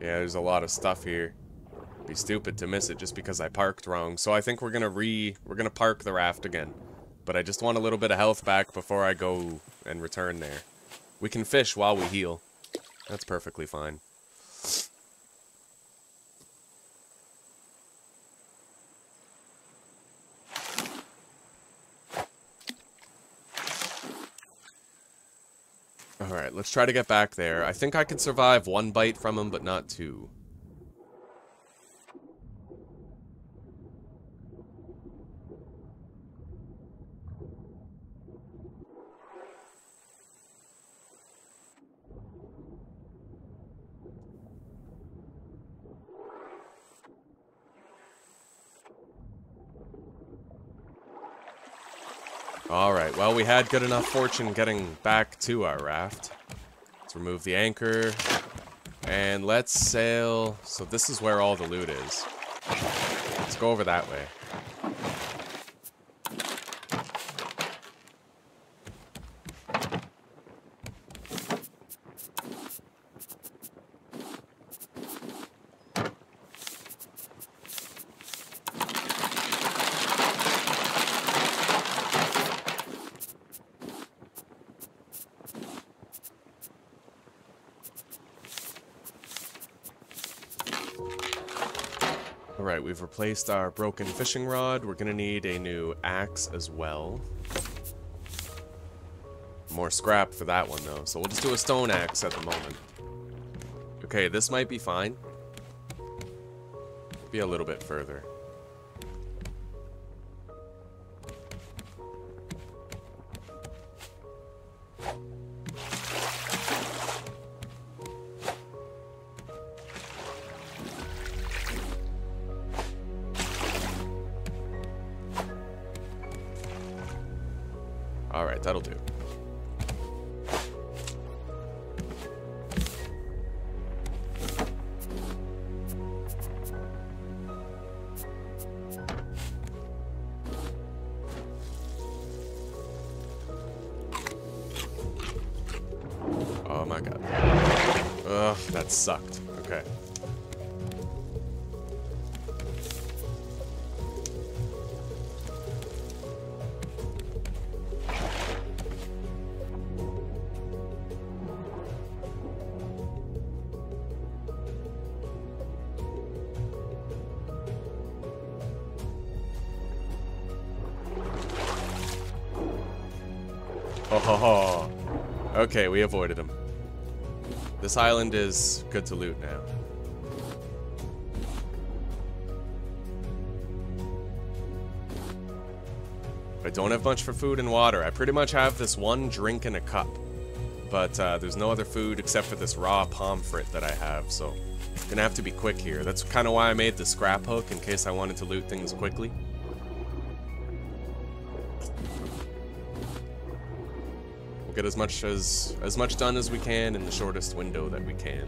Yeah, there's a lot of stuff here. It'd be stupid to miss it just because I parked wrong. So I think we're gonna re we're gonna park the raft again. But I just want a little bit of health back before I go and return there. We can fish while we heal. That's perfectly fine. Alright, let's try to get back there. I think I can survive one bite from him, but not two. Alright, well, we had good enough fortune getting back to our raft. Let's remove the anchor. And let's sail. So this is where all the loot is. Let's go over that way. Alright, we've replaced our broken fishing rod. We're gonna need a new axe as well. More scrap for that one though, so we'll just do a stone axe at the moment. Okay, this might be fine. Be a little bit further. Alright, that'll do. Oh my god. Ugh, that sucked. Okay. Oh, okay, we avoided him. This island is good to loot now. I don't have much for food and water. I pretty much have this one drink in a cup. But uh, there's no other food except for this raw pomfret that I have, so I'm gonna have to be quick here. That's kind of why I made the scrap hook, in case I wanted to loot things quickly. Get as much as as much done as we can in the shortest window that we can.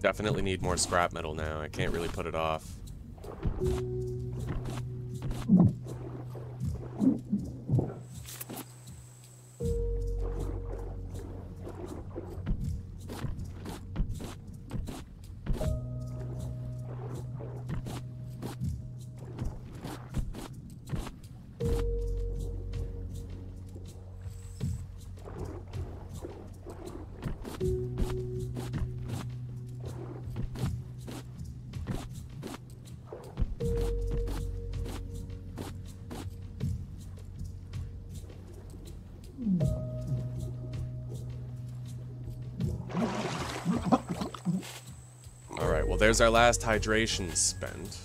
Definitely need more scrap metal now. I can't really put it off. Alright, well there's our last hydration spent.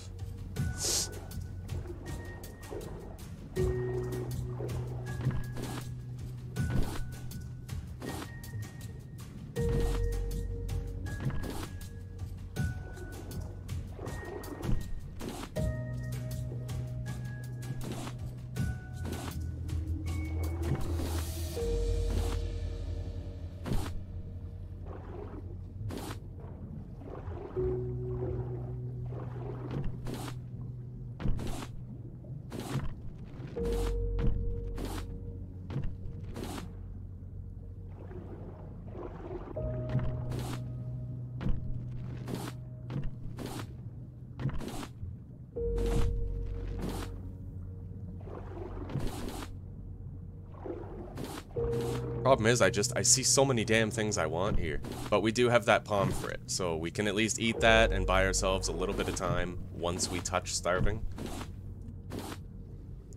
Problem is, I just, I see so many damn things I want here. But we do have that pomfret, so we can at least eat that and buy ourselves a little bit of time once we touch starving.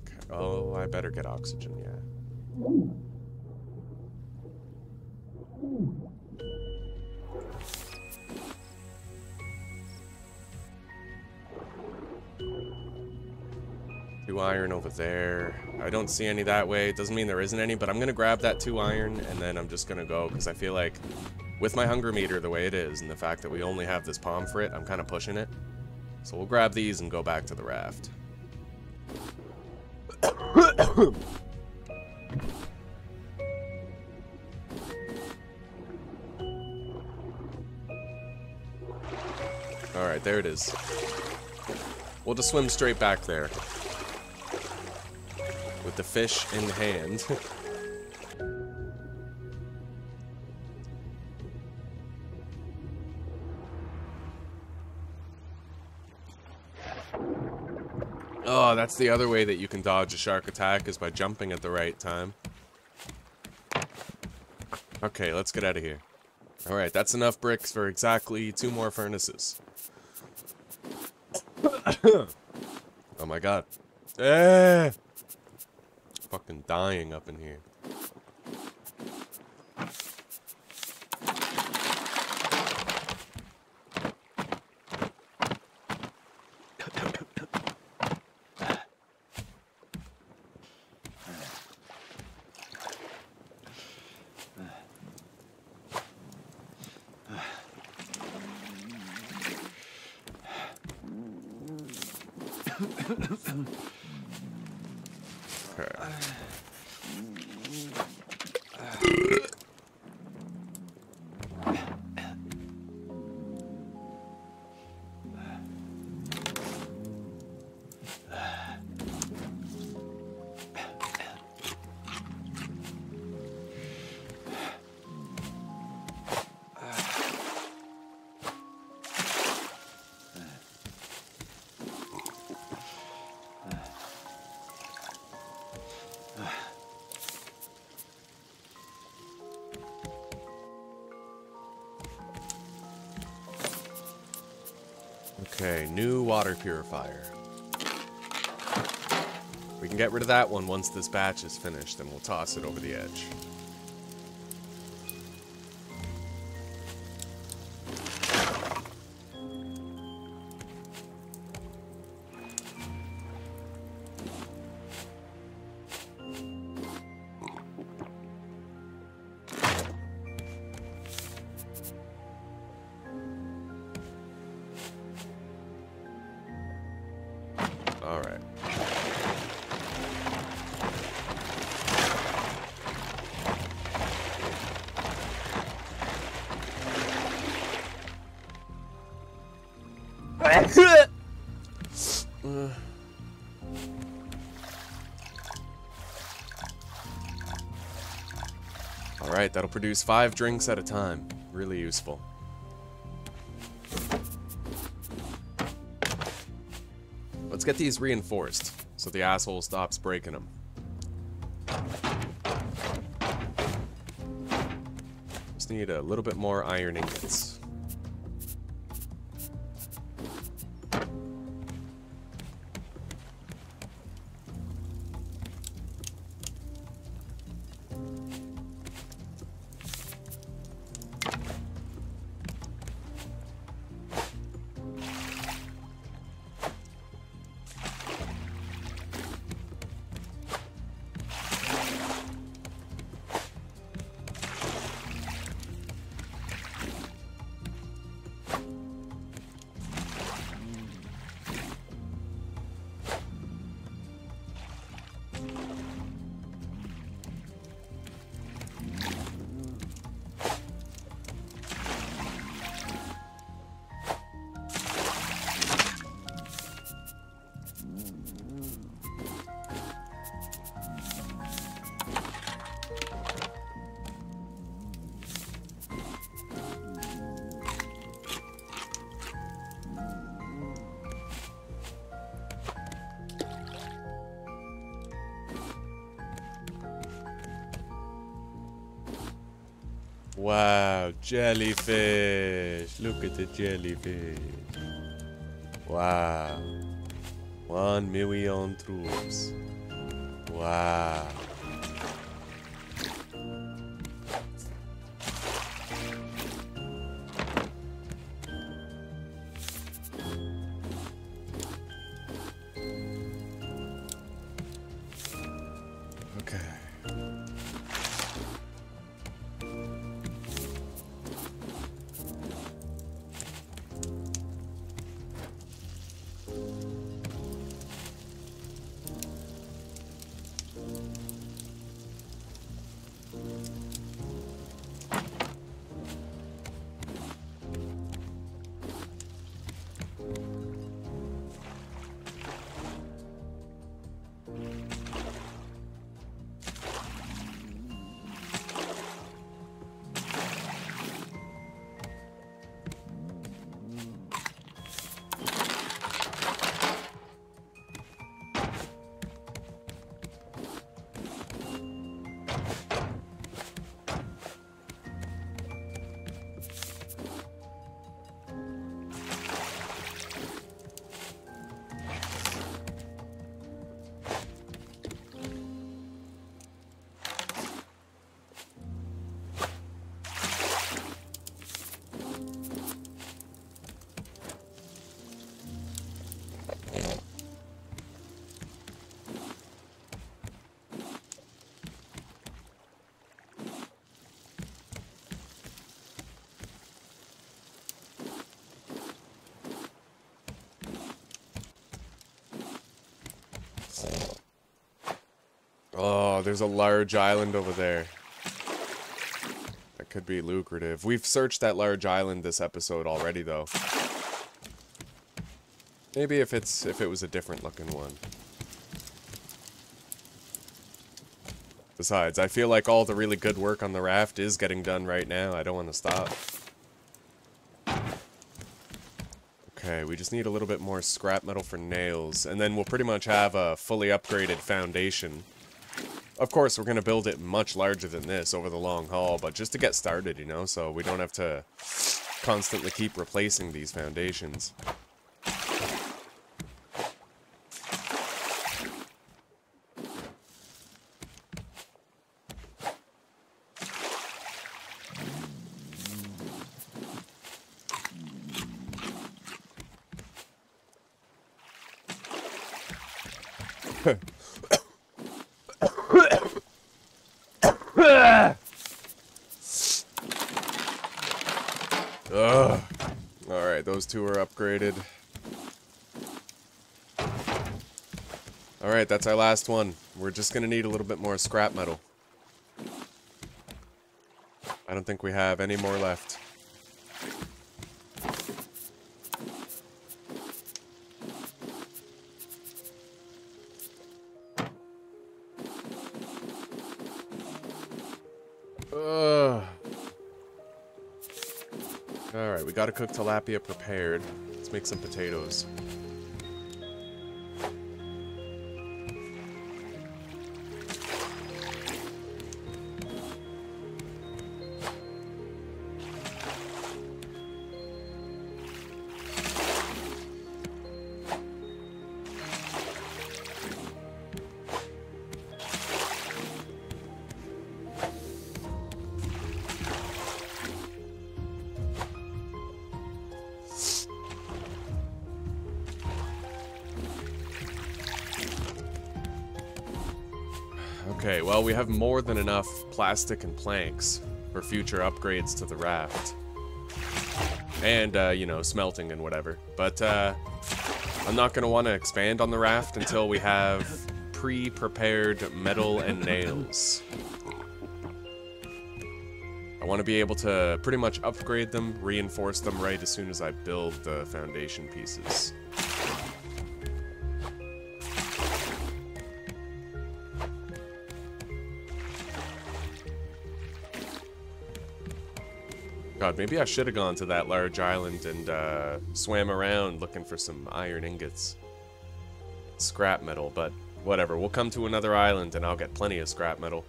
Okay. Oh, I better get oxygen, yeah. Two iron over there. I don't see any that way. It doesn't mean there isn't any, but I'm going to grab that two iron and then I'm just going to go because I feel like with my hunger meter the way it is and the fact that we only have this pomfret, I'm kind of pushing it. So we'll grab these and go back to the raft. Alright, there it is. We'll just swim straight back there. With the fish in hand. Oh, that's the other way that you can dodge a shark attack, is by jumping at the right time. Okay, let's get out of here. Alright, that's enough bricks for exactly two more furnaces. Oh my god. Eh! Fucking dying up in here. Okay, new water purifier. We can get rid of that one once this batch is finished, and we'll toss it over the edge. Alright, that'll produce five drinks at a time. Really useful. Let's get these reinforced so the asshole stops breaking them. Just need a little bit more iron ingots. Wow, jellyfish. Look at the jellyfish. Wow. One million troops. Wow. Oh, there's a large island over there. That could be lucrative. We've searched that large island this episode already, though. Maybe if it's if it was a different looking one. Besides, I feel like all the really good work on the raft is getting done right now. I don't want to stop. Okay, we just need a little bit more scrap metal for nails, and then we'll pretty much have a fully upgraded foundation. Of course, we're going to build it much larger than this over the long haul, but just to get started, you know, so we don't have to constantly keep replacing these foundations. Ugh. Alright, those two are upgraded. Alright, that's our last one. We're just gonna need a little bit more scrap metal. I don't think we have any more left. Gotta cook tilapia prepared. Let's make some potatoes. Okay, well, we have more than enough plastic and planks for future upgrades to the raft. And, uh, you know, smelting and whatever. But uh, I'm not going to want to expand on the raft until we have pre-prepared metal and nails. I want to be able to pretty much upgrade them, reinforce them right as soon as I build the foundation pieces. God, maybe I should have gone to that large island and uh, swam around looking for some iron ingots. Scrap metal, but whatever. We'll come to another island and I'll get plenty of scrap metal.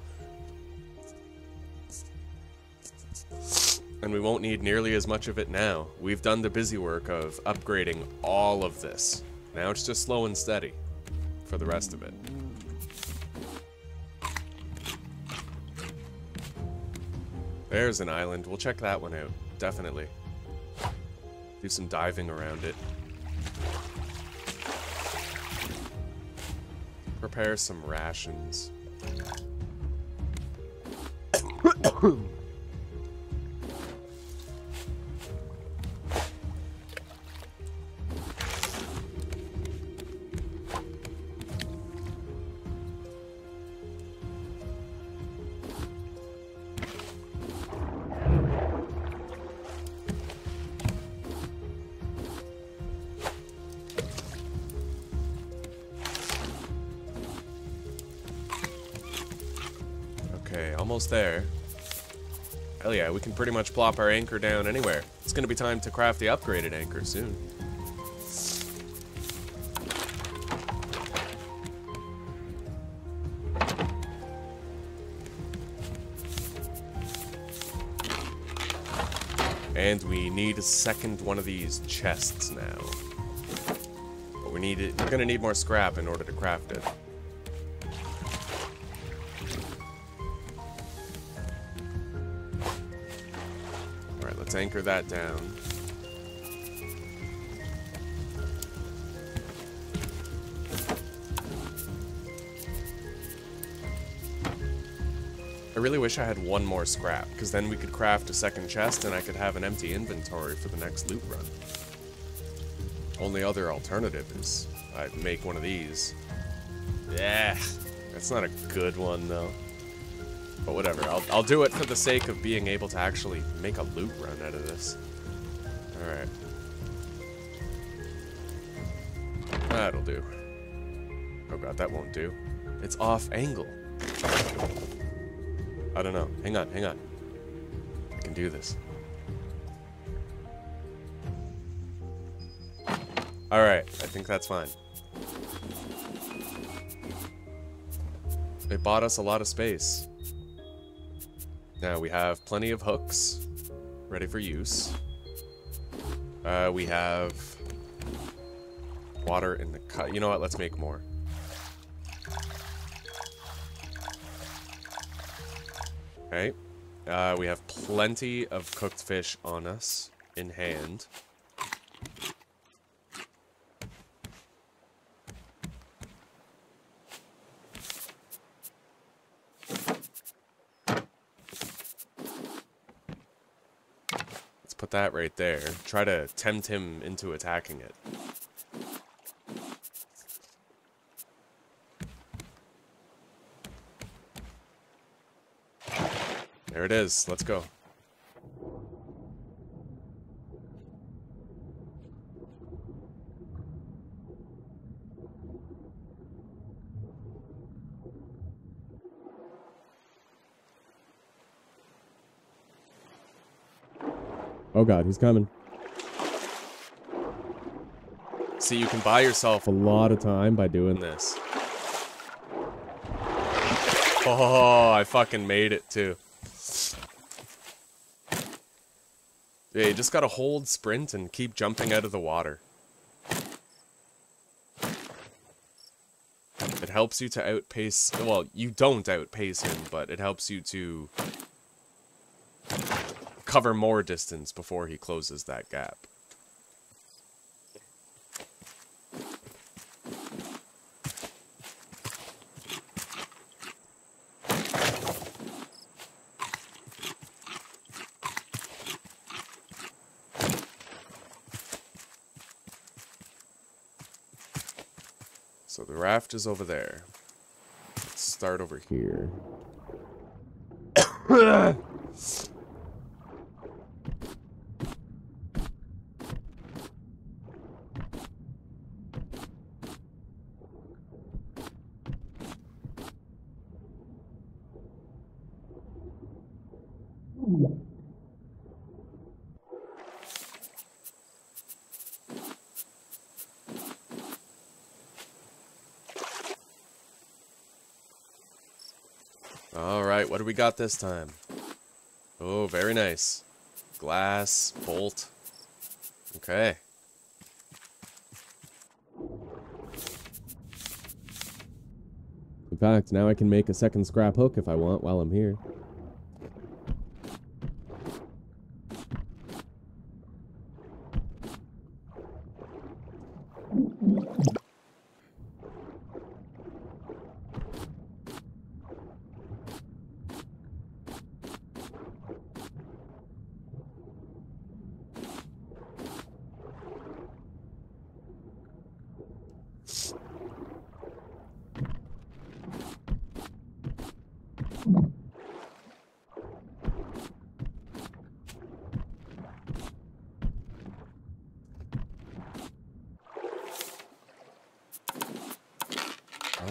And we won't need nearly as much of it now. We've done the busy work of upgrading all of this. Now it's just slow and steady for the rest of it. There's an island. We'll check that one out. Definitely. Do some diving around it. Prepare some rations. Almost there. Hell yeah, we can pretty much plop our anchor down anywhere. It's gonna be time to craft the upgraded anchor soon. And we need a second one of these chests now. But we need it, we're gonna need more scrap in order to craft it. Let's anchor that down. I really wish I had one more scrap, because then we could craft a second chest and I could have an empty inventory for the next loot run. Only other alternative is I'd make one of these. Yeah. That's not a good one, though. But whatever, I'll, I'll do it for the sake of being able to actually make a loot run out of this. Alright. That'll do. Oh god, that won't do. It's off angle. I don't know. Hang on, hang on. I can do this. Alright, I think that's fine. It bought us a lot of space. Now we have plenty of hooks ready for use. Uh, we have water in the cut. You know what? Let's make more. Okay. Uh, we have plenty of cooked fish on us in hand. Put that right there. Try to tempt him into attacking it. There it is. Let's go. Oh god, he's coming. See, you can buy yourself a lot of time by doing this. Oh, I fucking made it too. Yeah, you just gotta hold sprint and keep jumping out of the water. It helps you to outpace... Well, you don't outpace him, but it helps you to... cover more distance before he closes that gap. So the raft is over there. Let's start over here. Alright, what do we got this time? Oh, very nice. Glass, bolt. Okay. In fact, now I can make a second scrap hook if I want while I'm here.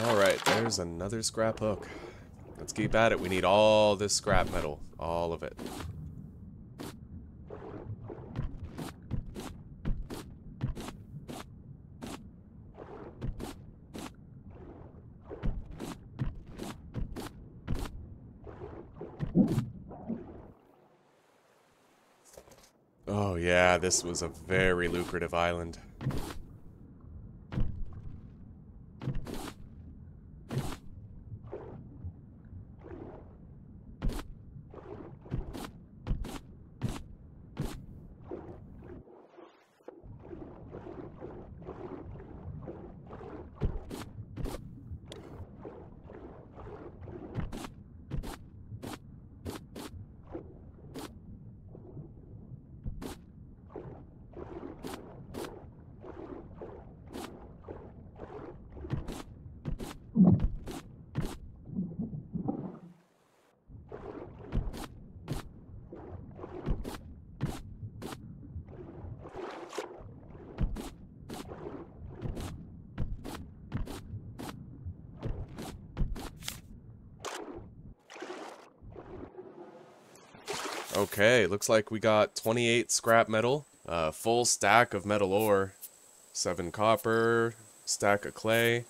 Alright, there's another scrap hook. Let's keep at it. We need all this scrap metal. All of it. Oh yeah, this was a very lucrative island. Okay, looks like we got twenty-eight scrap metal, a uh, full stack of metal ore, seven copper, stack of clay.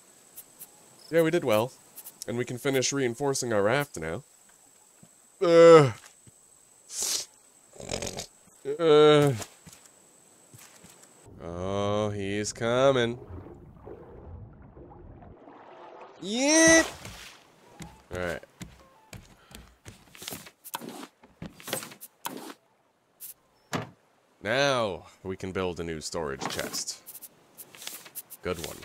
Yeah, we did well. And we can finish reinforcing our raft now. Ugh. Ugh. Oh, he's coming. Yep. All right. Now we can build a new storage chest. Good one.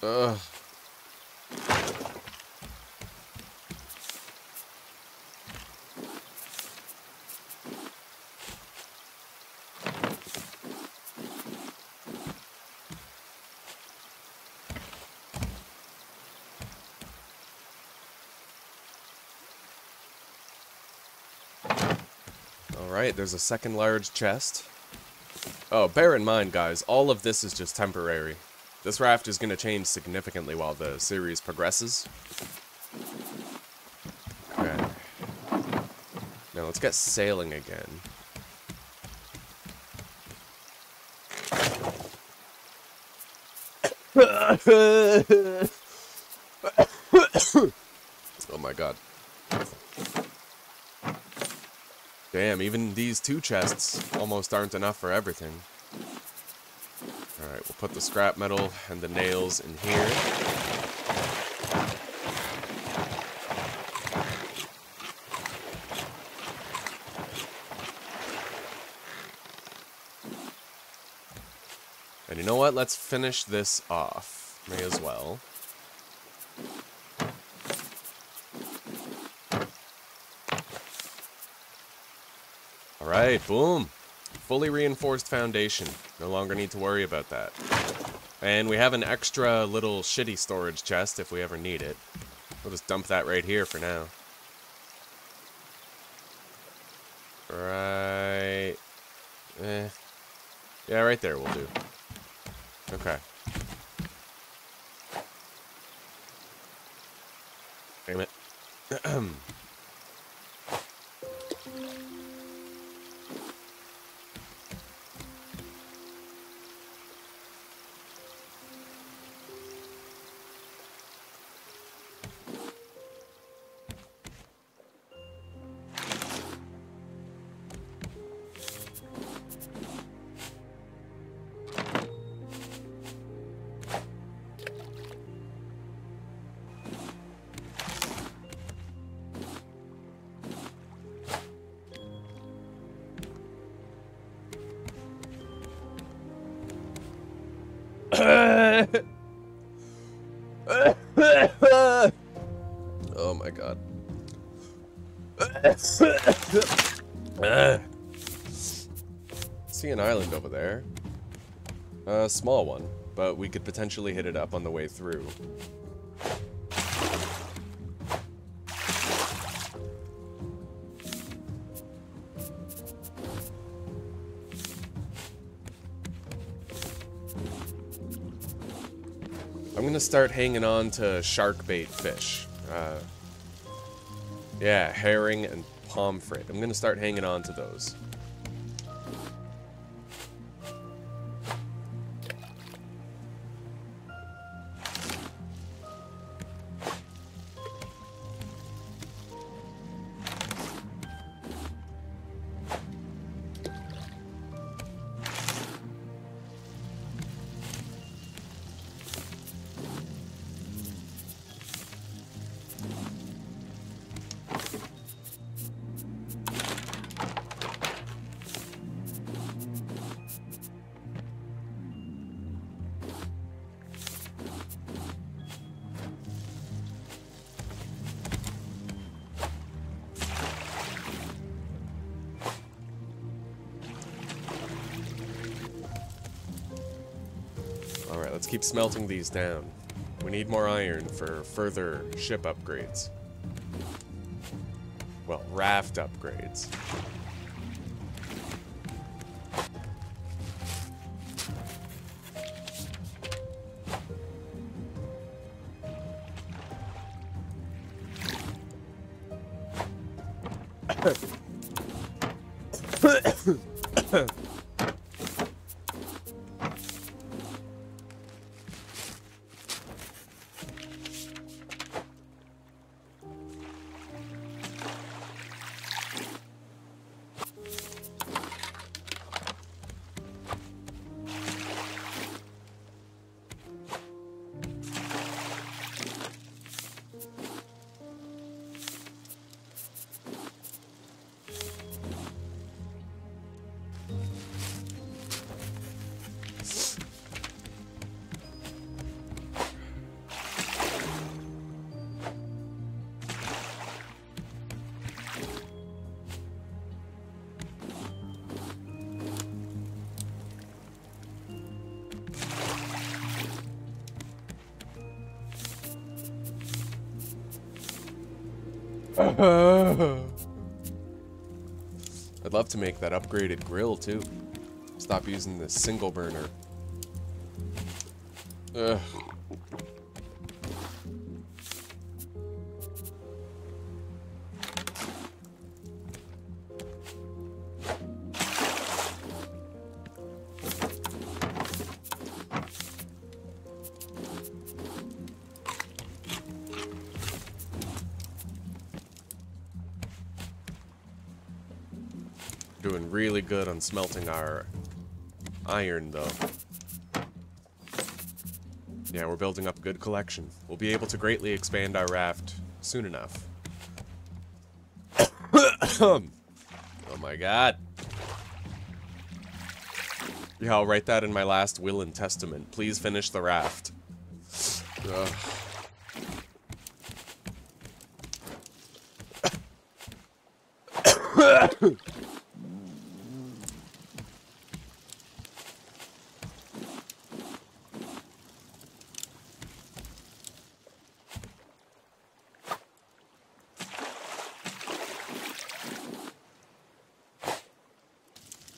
Ugh. All right, there's a second large chest. Oh, bear in mind, guys, all of this is just temporary. This raft is going to change significantly while the series progresses. Okay. Now let's get sailing again. Oh my god. Damn, even these two chests almost aren't enough for everything. Alright, we'll put the scrap metal and the nails in here. And you know what? Let's finish this off. May as well. Alright, boom! Fully reinforced foundation. No longer need to worry about that. And we have an extra little shitty storage chest if we ever need it. We'll just dump that right here for now. Right... Eh. Yeah, right there will do. Okay. Damn it. Oh my god. See an island over there. A small one, but we could potentially hit it up on the way through. I'm gonna start hanging on to shark bait fish. Uh, yeah, herring and pomfret. I'm gonna start hanging on to those. Alright, let's keep smelting these down. We need more iron for further ship upgrades. Well, raft upgrades. I'd love to make that upgraded grill too. Stop using the single burner. Ugh. Doing really good on smelting our iron, though. Yeah, we're building up a good collection. We'll be able to greatly expand our raft soon enough. Oh my god. Yeah, I'll write that in my last will and testament. Please finish the raft. Ugh.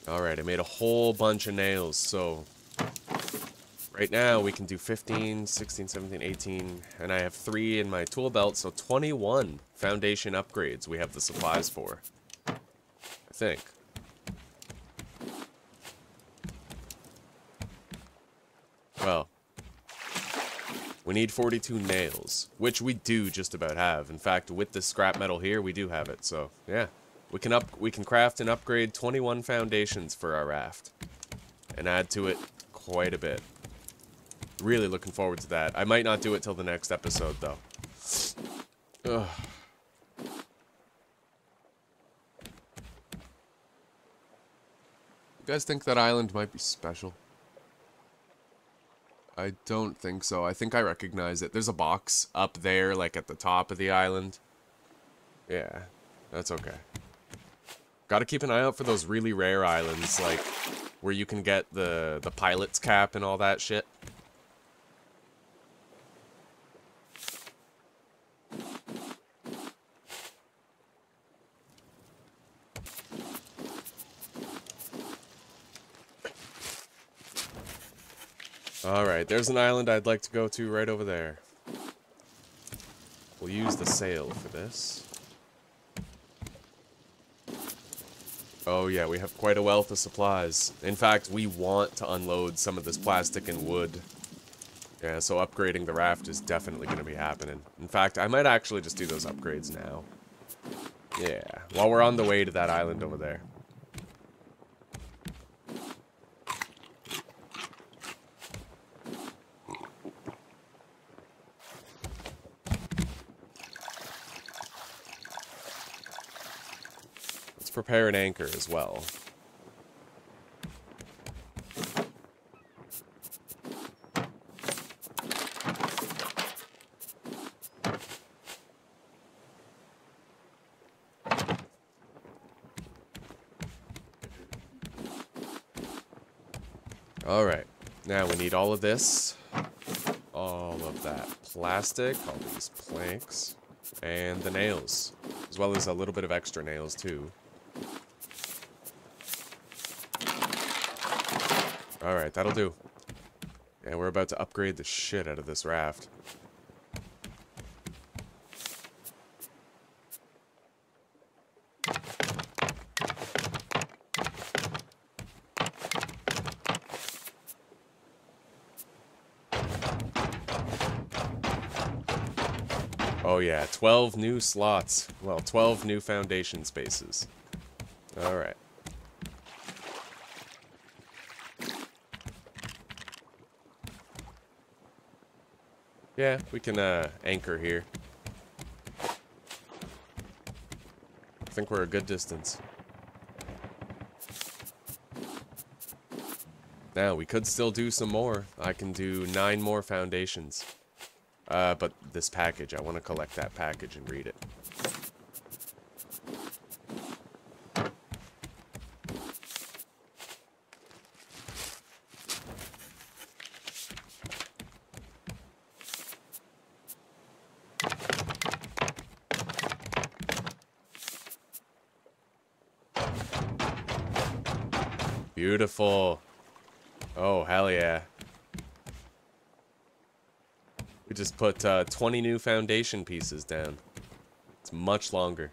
Alright, I made a whole bunch of nails, so right now we can do fifteen, sixteen, seventeen, eighteen, and I have three in my tool belt, so twenty-one foundation upgrades we have the supplies for, I think. Well, we need forty-two nails, which we do just about have. In fact, with the scrap metal here, we do have it, so yeah. We can up, we can craft and upgrade twenty-one foundations for our raft, and add to it quite a bit. Really looking forward to that. I might not do it till the next episode, though. Ugh. You guys think that island might be special? I don't think so. I think I recognize it. There's a box up there, like at the top of the island. Yeah, that's okay. Gotta keep an eye out for those really rare islands, like, where you can get the, the pilot's cap and all that shit. Alright, there's an island I'd like to go to right over there. We'll use the sail for this. Oh yeah, we have quite a wealth of supplies. In fact, we want to unload some of this plastic and wood. Yeah, so upgrading the raft is definitely going to be happening. In fact, I might actually just do those upgrades now. Yeah, while we're on the way to that island over there. Prepare an anchor as well. All right, Now we need all of this, all of that plastic, all these planks, and the nails, as well as a little bit of extra nails too. All right, that'll do. And we're about to upgrade the shit out of this raft. Oh yeah, twelve new slots. Well, twelve new foundation spaces. All right. Yeah, we can uh, anchor here. I think we're a good distance. Now, we could still do some more. I can do nine more foundations. Uh, but this package, I want to collect that package and read it. Beautiful. Oh, hell yeah. We just put uh, twenty new foundation pieces down. It's much longer.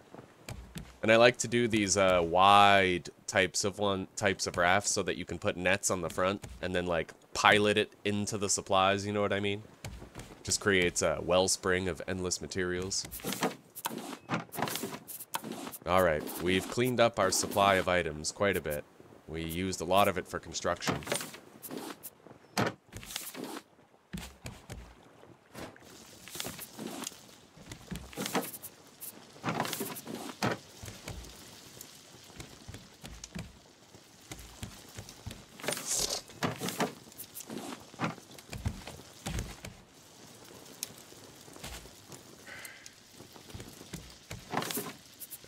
And I like to do these uh, wide types of one types of rafts so that you can put nets on the front and then like pilot it into the supplies, you know what I mean? Just creates a wellspring of endless materials. All right, we've cleaned up our supply of items quite a bit. We used a lot of it for construction.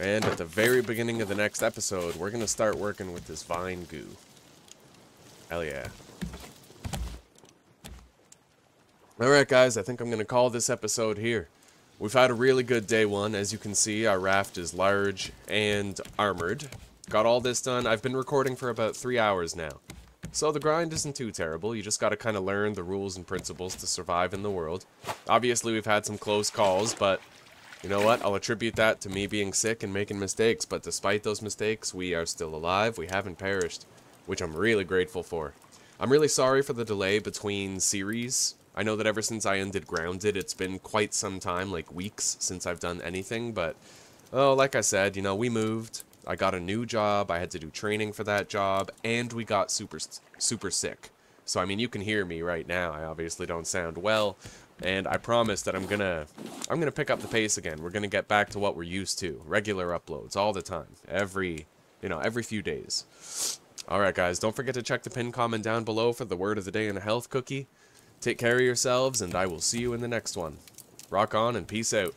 And at the very beginning of the next episode, we're going to start working with this vine goo. Hell yeah. Alright guys, I think I'm going to call this episode here. We've had a really good day one. As you can see, our raft is large and armored. Got all this done. I've been recording for about three hours now. So the grind isn't too terrible. You just got to kind of learn the rules and principles to survive in the world. Obviously, we've had some close calls, but... you know what? I'll attribute that to me being sick and making mistakes, but despite those mistakes, we are still alive. We haven't perished, which I'm really grateful for. I'm really sorry for the delay between series. I know that ever since I ended Grounded, it's been quite some time, like weeks, since I've done anything, but, oh, like I said, you know, we moved. I got a new job. I had to do training for that job, and we got super, super sick. So, I mean, you can hear me right now. I obviously don't sound well. And I promise that I'm gonna, I'm gonna pick up the pace again. We're gonna get back to what we're used to. Regular uploads all the time. Every, you know, every few days. Alright guys, don't forget to check the pinned comment down below for the word of the day and a health cookie. Take care of yourselves, and I will see you in the next one. Rock on and peace out.